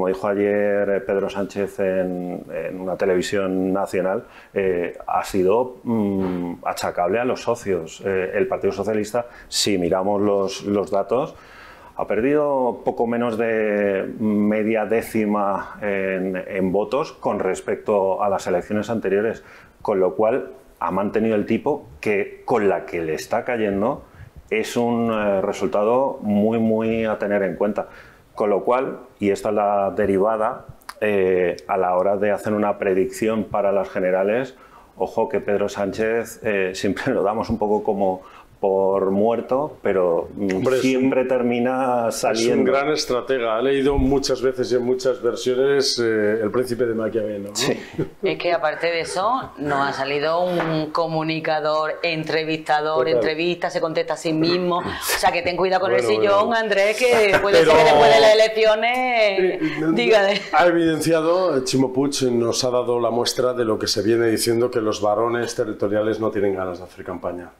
dijo ayer Pedro Sánchez en una televisión nacional, ha sido achacable a los socios. El Partido Socialista, si miramos los datos, ha perdido poco menos de media décima en votos con respecto a las elecciones anteriores, con lo cual ha mantenido el tipo que con la que le está cayendo es un resultado muy, muy a tener en cuenta. Con lo cual, y esta es la derivada, a la hora de hacer una predicción para las generales, ojo que Pedro Sánchez siempre lo damos un poco como por muerto, pero hombre, siempre termina saliendo. Es un gran estratega. Ha leído muchas veces y en muchas versiones El Príncipe de Maquiavelo, ¿no? Sí. Es que aparte de eso, nos ha salido un comunicador, entrevistador, entrevista, se contesta a sí mismo. O sea, que ten cuidado con el sillón, Andrés, que puede ser que después de las elecciones... dígale. Ha evidenciado, Ximo Puig nos ha dado la muestra de lo que se viene diciendo, que los varones territoriales no tienen ganas de hacer campaña.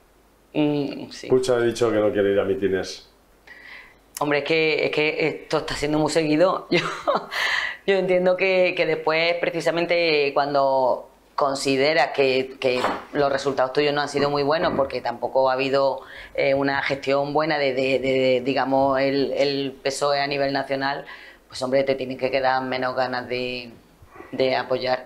Puig ha dicho que no quiere ir a mitines. Hombre, es que esto está siendo muy seguido. Yo entiendo que después, precisamente cuando consideras que los resultados tuyos no han sido muy buenos, porque tampoco ha habido una gestión buena de digamos, el PSOE a nivel nacional, pues hombre, te tienen que quedar menos ganas de apoyar.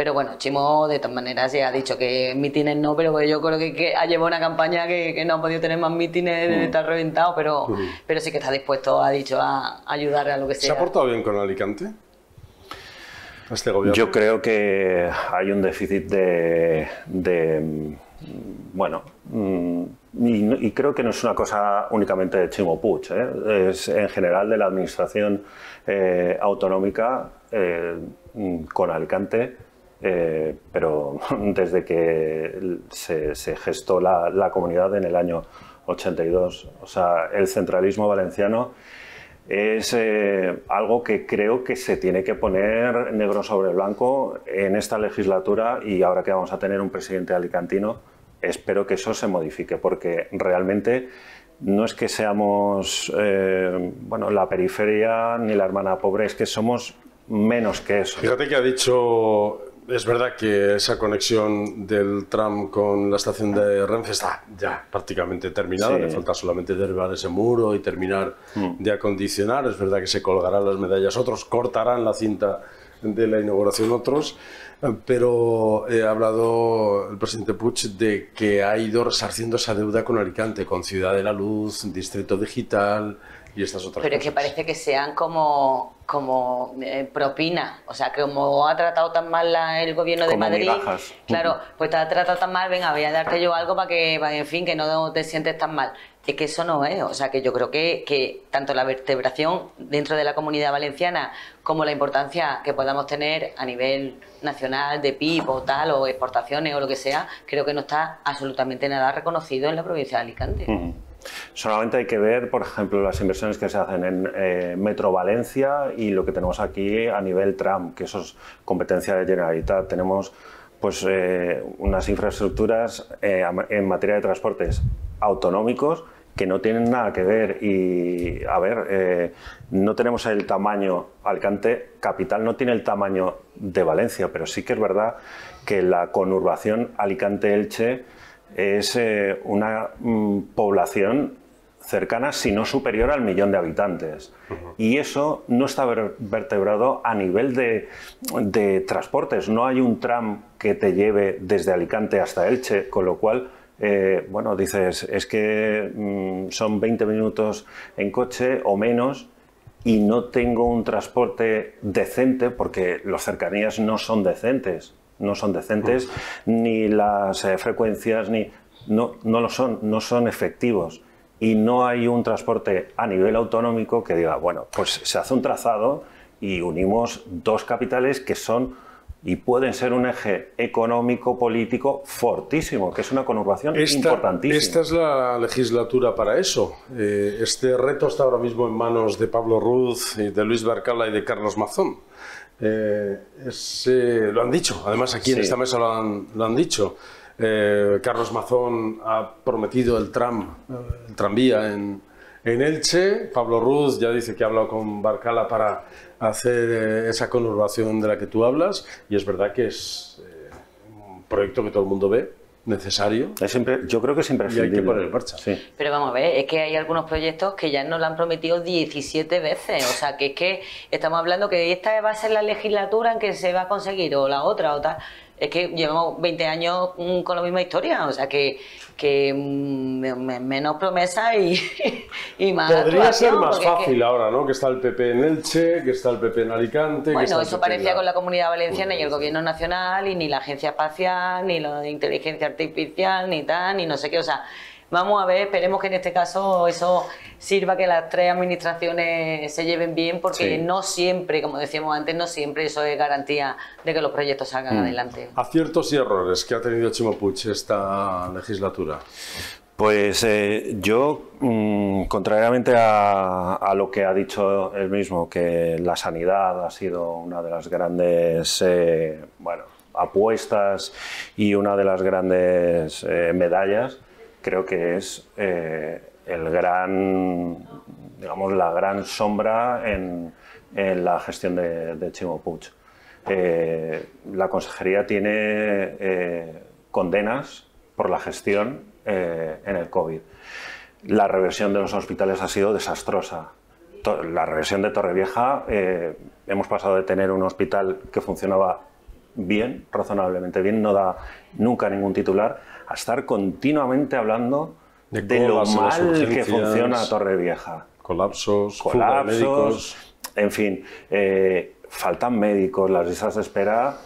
Pero bueno, Ximo de todas maneras ya ha dicho que mítines no, pero yo creo que ha llevado una campaña que no ha podido tener más mítines, de estar reventado, pero sí que está dispuesto, ha dicho, a ayudar a lo que sea. ¿Se ha portado bien con Alicante? Este gobierno. Yo creo que hay un déficit de bueno, y creo que no es una cosa únicamente de Ximo Puig, es en general de la administración autonómica con Alicante. Pero desde que se gestó la comunidad en el año 82, o sea, el centralismo valenciano es algo que creo que se tiene que poner negro sobre blanco en esta legislatura, y ahora que vamos a tener un presidente alicantino, espero que eso se modifique, porque realmente no es que seamos bueno, la periferia ni la hermana pobre, es que somos menos que eso. Fíjate que ha dicho... Es verdad que esa conexión del tram con la estación de Renfe está ya prácticamente terminada. Sí. Le falta solamente derribar ese muro y terminar de acondicionar. Es verdad que se colgarán las medallas otros, cortarán la cinta de la inauguración otros. Pero ha hablado el presidente Puig de que ha ido resarciendo esa deuda con Alicante, con Ciudad de la Luz, Distrito Digital... Y estas otras pero cosas. Es que parece que sean como propina, o sea, que como ha tratado tan mal el gobierno de Madrid, migajas. Claro, pues te ha tratado tan mal, venga, voy a darte yo algo para que, en fin, que no te sientes tan mal. Es que eso no es, o sea, que yo creo que tanto la vertebración dentro de la comunidad valenciana como la importancia que podamos tener a nivel nacional de PIB o tal, o exportaciones o lo que sea, creo que no está absolutamente nada reconocido en la provincia de Alicante. Solamente hay que ver, por ejemplo, las inversiones que se hacen en Metro Valencia y lo que tenemos aquí a nivel tram, que eso es competencia de Generalitat. Tenemos pues, unas infraestructuras en materia de transportes autonómicos que no tienen nada que ver y, a ver, no tenemos el tamaño, Alicante capital no tiene el tamaño de Valencia, pero sí que es verdad que la conurbación Alicante-Elche es una población cercana, si no superior al 1.000.000 de habitantes. Y eso no está vertebrado a nivel de transportes. No hay un tram que te lleve desde Alicante hasta Elche, con lo cual... bueno, dices, es que son 20 minutos en coche o menos y no tengo un transporte decente porque las cercanías no son decentes. No son decentes, ni las frecuencias, ni no lo son, no son efectivos. Y no hay un transporte a nivel autonómico que diga, bueno, pues se hace un trazado y unimos dos capitales que son y pueden ser un eje económico-político fortísimo, que es una conurbación importantísima. Esta es la legislatura para eso. Este reto está ahora mismo en manos de Pablo Ruz, de Luis Barcala y de Carlos Mazón. Lo han dicho, además aquí en esta mesa lo han dicho. Carlos Mazón ha prometido el tranvía en Elche. Pablo Ruz ya dice que ha hablado con Barcala para hacer esa conurbación de la que tú hablas, y es verdad que es un proyecto que todo el mundo ve necesario. Yo creo que es imprescindible. Y hay que poner en marcha. Sí. Pero vamos a ver, es que hay algunos proyectos que ya nos lo han prometido 17 veces. O sea, que es que estamos hablando que esta va a ser la legislatura en que se va a conseguir, o la otra, o tal. Es que llevamos 20 años con la misma historia. O sea, que menos promesa y más podría actuación, ser más fácil es que... ahora, ¿no? Que está el PP en Elche, que está el PP en Alicante... Bueno, que eso parecía con la Comunidad Valenciana y el Gobierno Nacional, y ni la Agencia Espacial, ni la Inteligencia Artificial, ni tal, ni no sé qué. O sea, vamos a ver, esperemos que en este caso eso sirva, que las tres administraciones se lleven bien, porque no siempre, como decíamos antes, no siempre eso es garantía de que los proyectos salgan adelante. Aciertos y errores que ha tenido Ximo Puig esta legislatura. Pues yo, contrariamente a lo que ha dicho él mismo, que la sanidad ha sido una de las grandes... bueno, apuestas y una de las grandes medallas, creo que es la gran sombra en la gestión de Ximo Puig. La consejería tiene condenas por la gestión en el COVID. La reversión de los hospitales ha sido desastrosa. La reversión de Torrevieja, hemos pasado de tener un hospital que funcionaba bien, razonablemente bien, no da nunca ningún titular, a estar continuamente hablando de lo mal que funciona Torrevieja. Colapsos, médicos. En fin, faltan médicos, las listas de espera,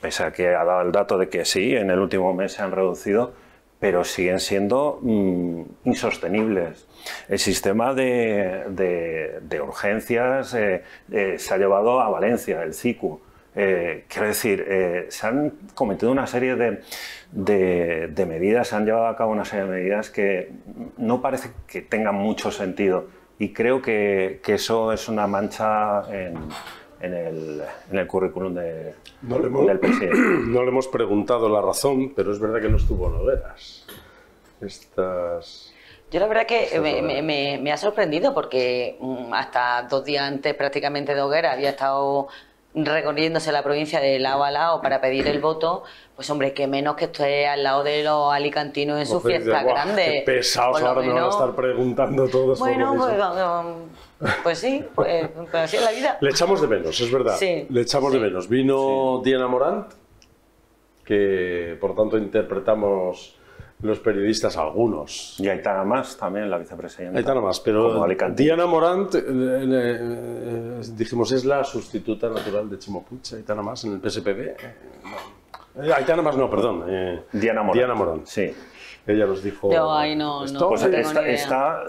pese a que ha dado el dato de que sí, en el último mes se han reducido, pero siguen siendo insostenibles. El sistema de urgencias se ha llevado a Valencia, el CICU. Quiero decir, se han cometido una serie de medidas, se han llevado a cabo una serie de medidas que no parece que tengan mucho sentido, y creo que eso es una mancha en el currículum del presidente. No le hemos preguntado la razón, pero es verdad que no estuvo Nogueras. Yo la verdad que me ha sorprendido, porque hasta 2 días antes prácticamente de Nogueras había estado recorriéndose la provincia de lado a lado para pedir el voto. Pues hombre, que menos que esté al lado de los alicantinos en su fiesta grande. Qué pesados, ahora me van a estar preguntando todos. Bueno, pues sí, pero así es la vida. Le echamos de menos, es verdad. Sí, le echamos de menos. Vino Diana Morant, que por tanto interpretamos los periodistas algunos. Y Aitana Más también, la vicepresidenta. Aitana Más, pero Diana Morant, dijimos, es la sustituta natural de Ximo Puig, Aitana Más, en el PSPV. No. Aitana Más no, perdón. Diana Morant. Diana Morant, sí. Ella nos dijo...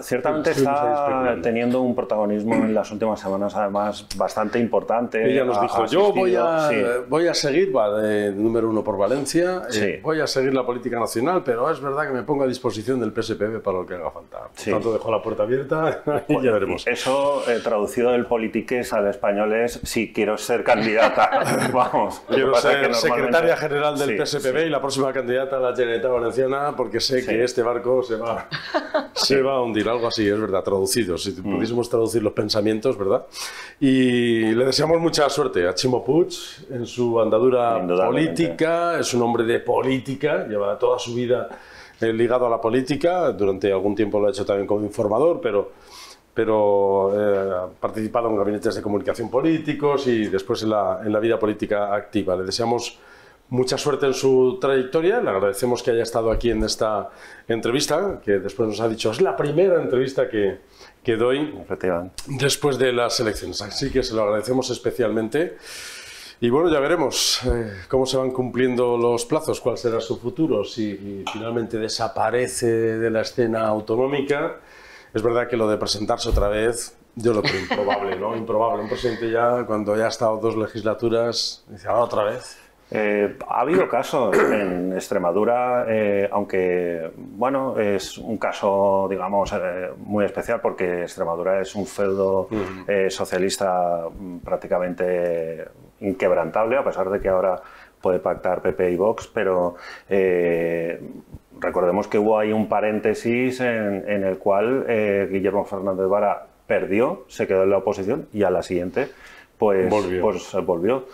Ciertamente está teniendo un protagonismo en las últimas semanas, además, bastante importante. Ella nos dijo, yo voy a seguir, va de número 1 por Valencia, voy a seguir la política nacional, pero es verdad que me pongo a disposición del PSPV para lo que haga falta. Por tanto, dejó la puerta abierta y ya veremos. Eso, traducido del politiqués al español, es sí, quiero ser candidata. Vamos. Quiero ser secretaria general del PSPV y la próxima candidata a la Generalitat Valenciana, porque sé que este barco se va a hundir, algo así, es verdad, traducido, si pudiésemos traducir los pensamientos, ¿verdad? Y le deseamos mucha suerte a Ximo Puig en su andadura política, es un hombre de política, lleva toda su vida ligado a la política, durante algún tiempo lo ha hecho también como informador, pero ha participado en gabinetes de comunicación políticos y después en la vida política activa. Le deseamos mucha suerte en su trayectoria, le agradecemos que haya estado aquí en esta entrevista, que después nos ha dicho, es la primera entrevista que doy después de las elecciones, así que se lo agradecemos especialmente. Y bueno, ya veremos cómo se van cumpliendo los plazos, cuál será su futuro, si finalmente desaparece de la escena autonómica. Es verdad que lo de presentarse otra vez, yo lo creo improbable, ¿no? Improbable, un presidente ya, cuando ya ha estado 2 legislaturas, dice, ahora otra vez. Ha habido casos en Extremadura, aunque bueno, es un caso, digamos, muy especial, porque Extremadura es un feudo socialista prácticamente inquebrantable, a pesar de que ahora puede pactar PP y Vox, pero recordemos que hubo ahí un paréntesis en el cual Guillermo Fernández Vara perdió, se quedó en la oposición y a la siguiente volvió.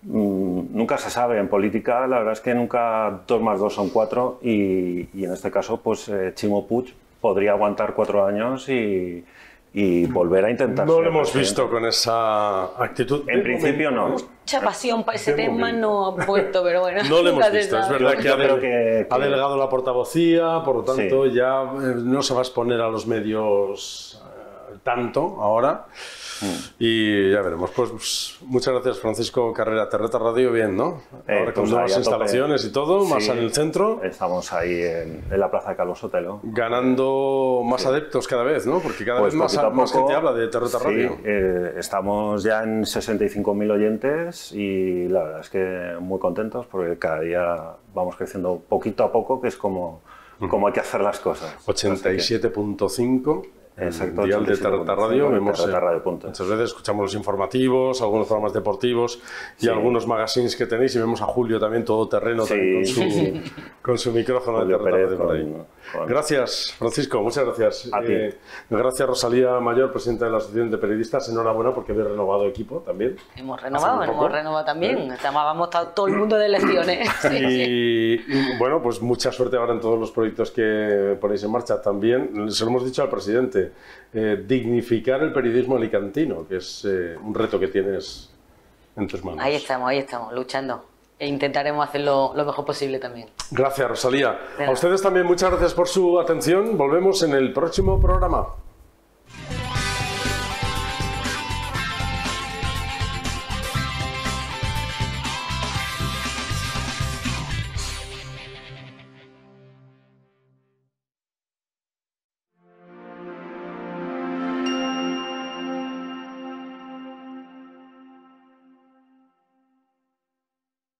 Nunca se sabe en política, la verdad es que nunca 2 más 2 son 4 y en este caso pues Ximo Puig podría aguantar 4 años y volver a intentar. No lo hemos visto con esa actitud. En principio no. Mucha pasión para ese tema no ha puesto, pero bueno. No lo hemos visto, es verdad que ha delegado la portavocía, por lo tanto ya no se va a exponer a los medios tanto ahora. Y ya veremos. Pues muchas gracias, Francisco Carrera. Terreta Radio, bien, ¿no? Ahora con nuevas instalaciones y todo, más en el centro. Estamos ahí en la plaza de Carlos Sotelo. Ganando más adeptos cada vez, ¿no? Porque cada vez más gente habla de Terreta Radio. Estamos ya en 65.000 oyentes y la verdad es que muy contentos, porque cada día vamos creciendo poquito a poco, que es como hay que hacer las cosas. 87.5. Exacto, el dial de Terreta Radio, muchas veces escuchamos los informativos, algunos programas deportivos y algunos magazines que tenéis, y vemos a Julio también todoterreno con su micrófono de Terreta Radio por ahí. Gracias, Francisco, muchas gracias. A ti. Gracias, Rosalía Mayor, presidenta de la Asociación de Periodistas, enhorabuena porque habéis renovado equipo también. Hemos renovado también, estábamos todo el mundo de elecciones. Y bueno, pues mucha suerte ahora en todos los proyectos que ponéis en marcha también. Se lo hemos dicho al presidente. Dignificar el periodismo alicantino, que es un reto que tienes en tus manos. Ahí estamos luchando. e intentaremos hacerlo lo mejor posible también. Gracias, Rosalía. A ustedes también muchas gracias por su atención. Volvemos en el próximo programa.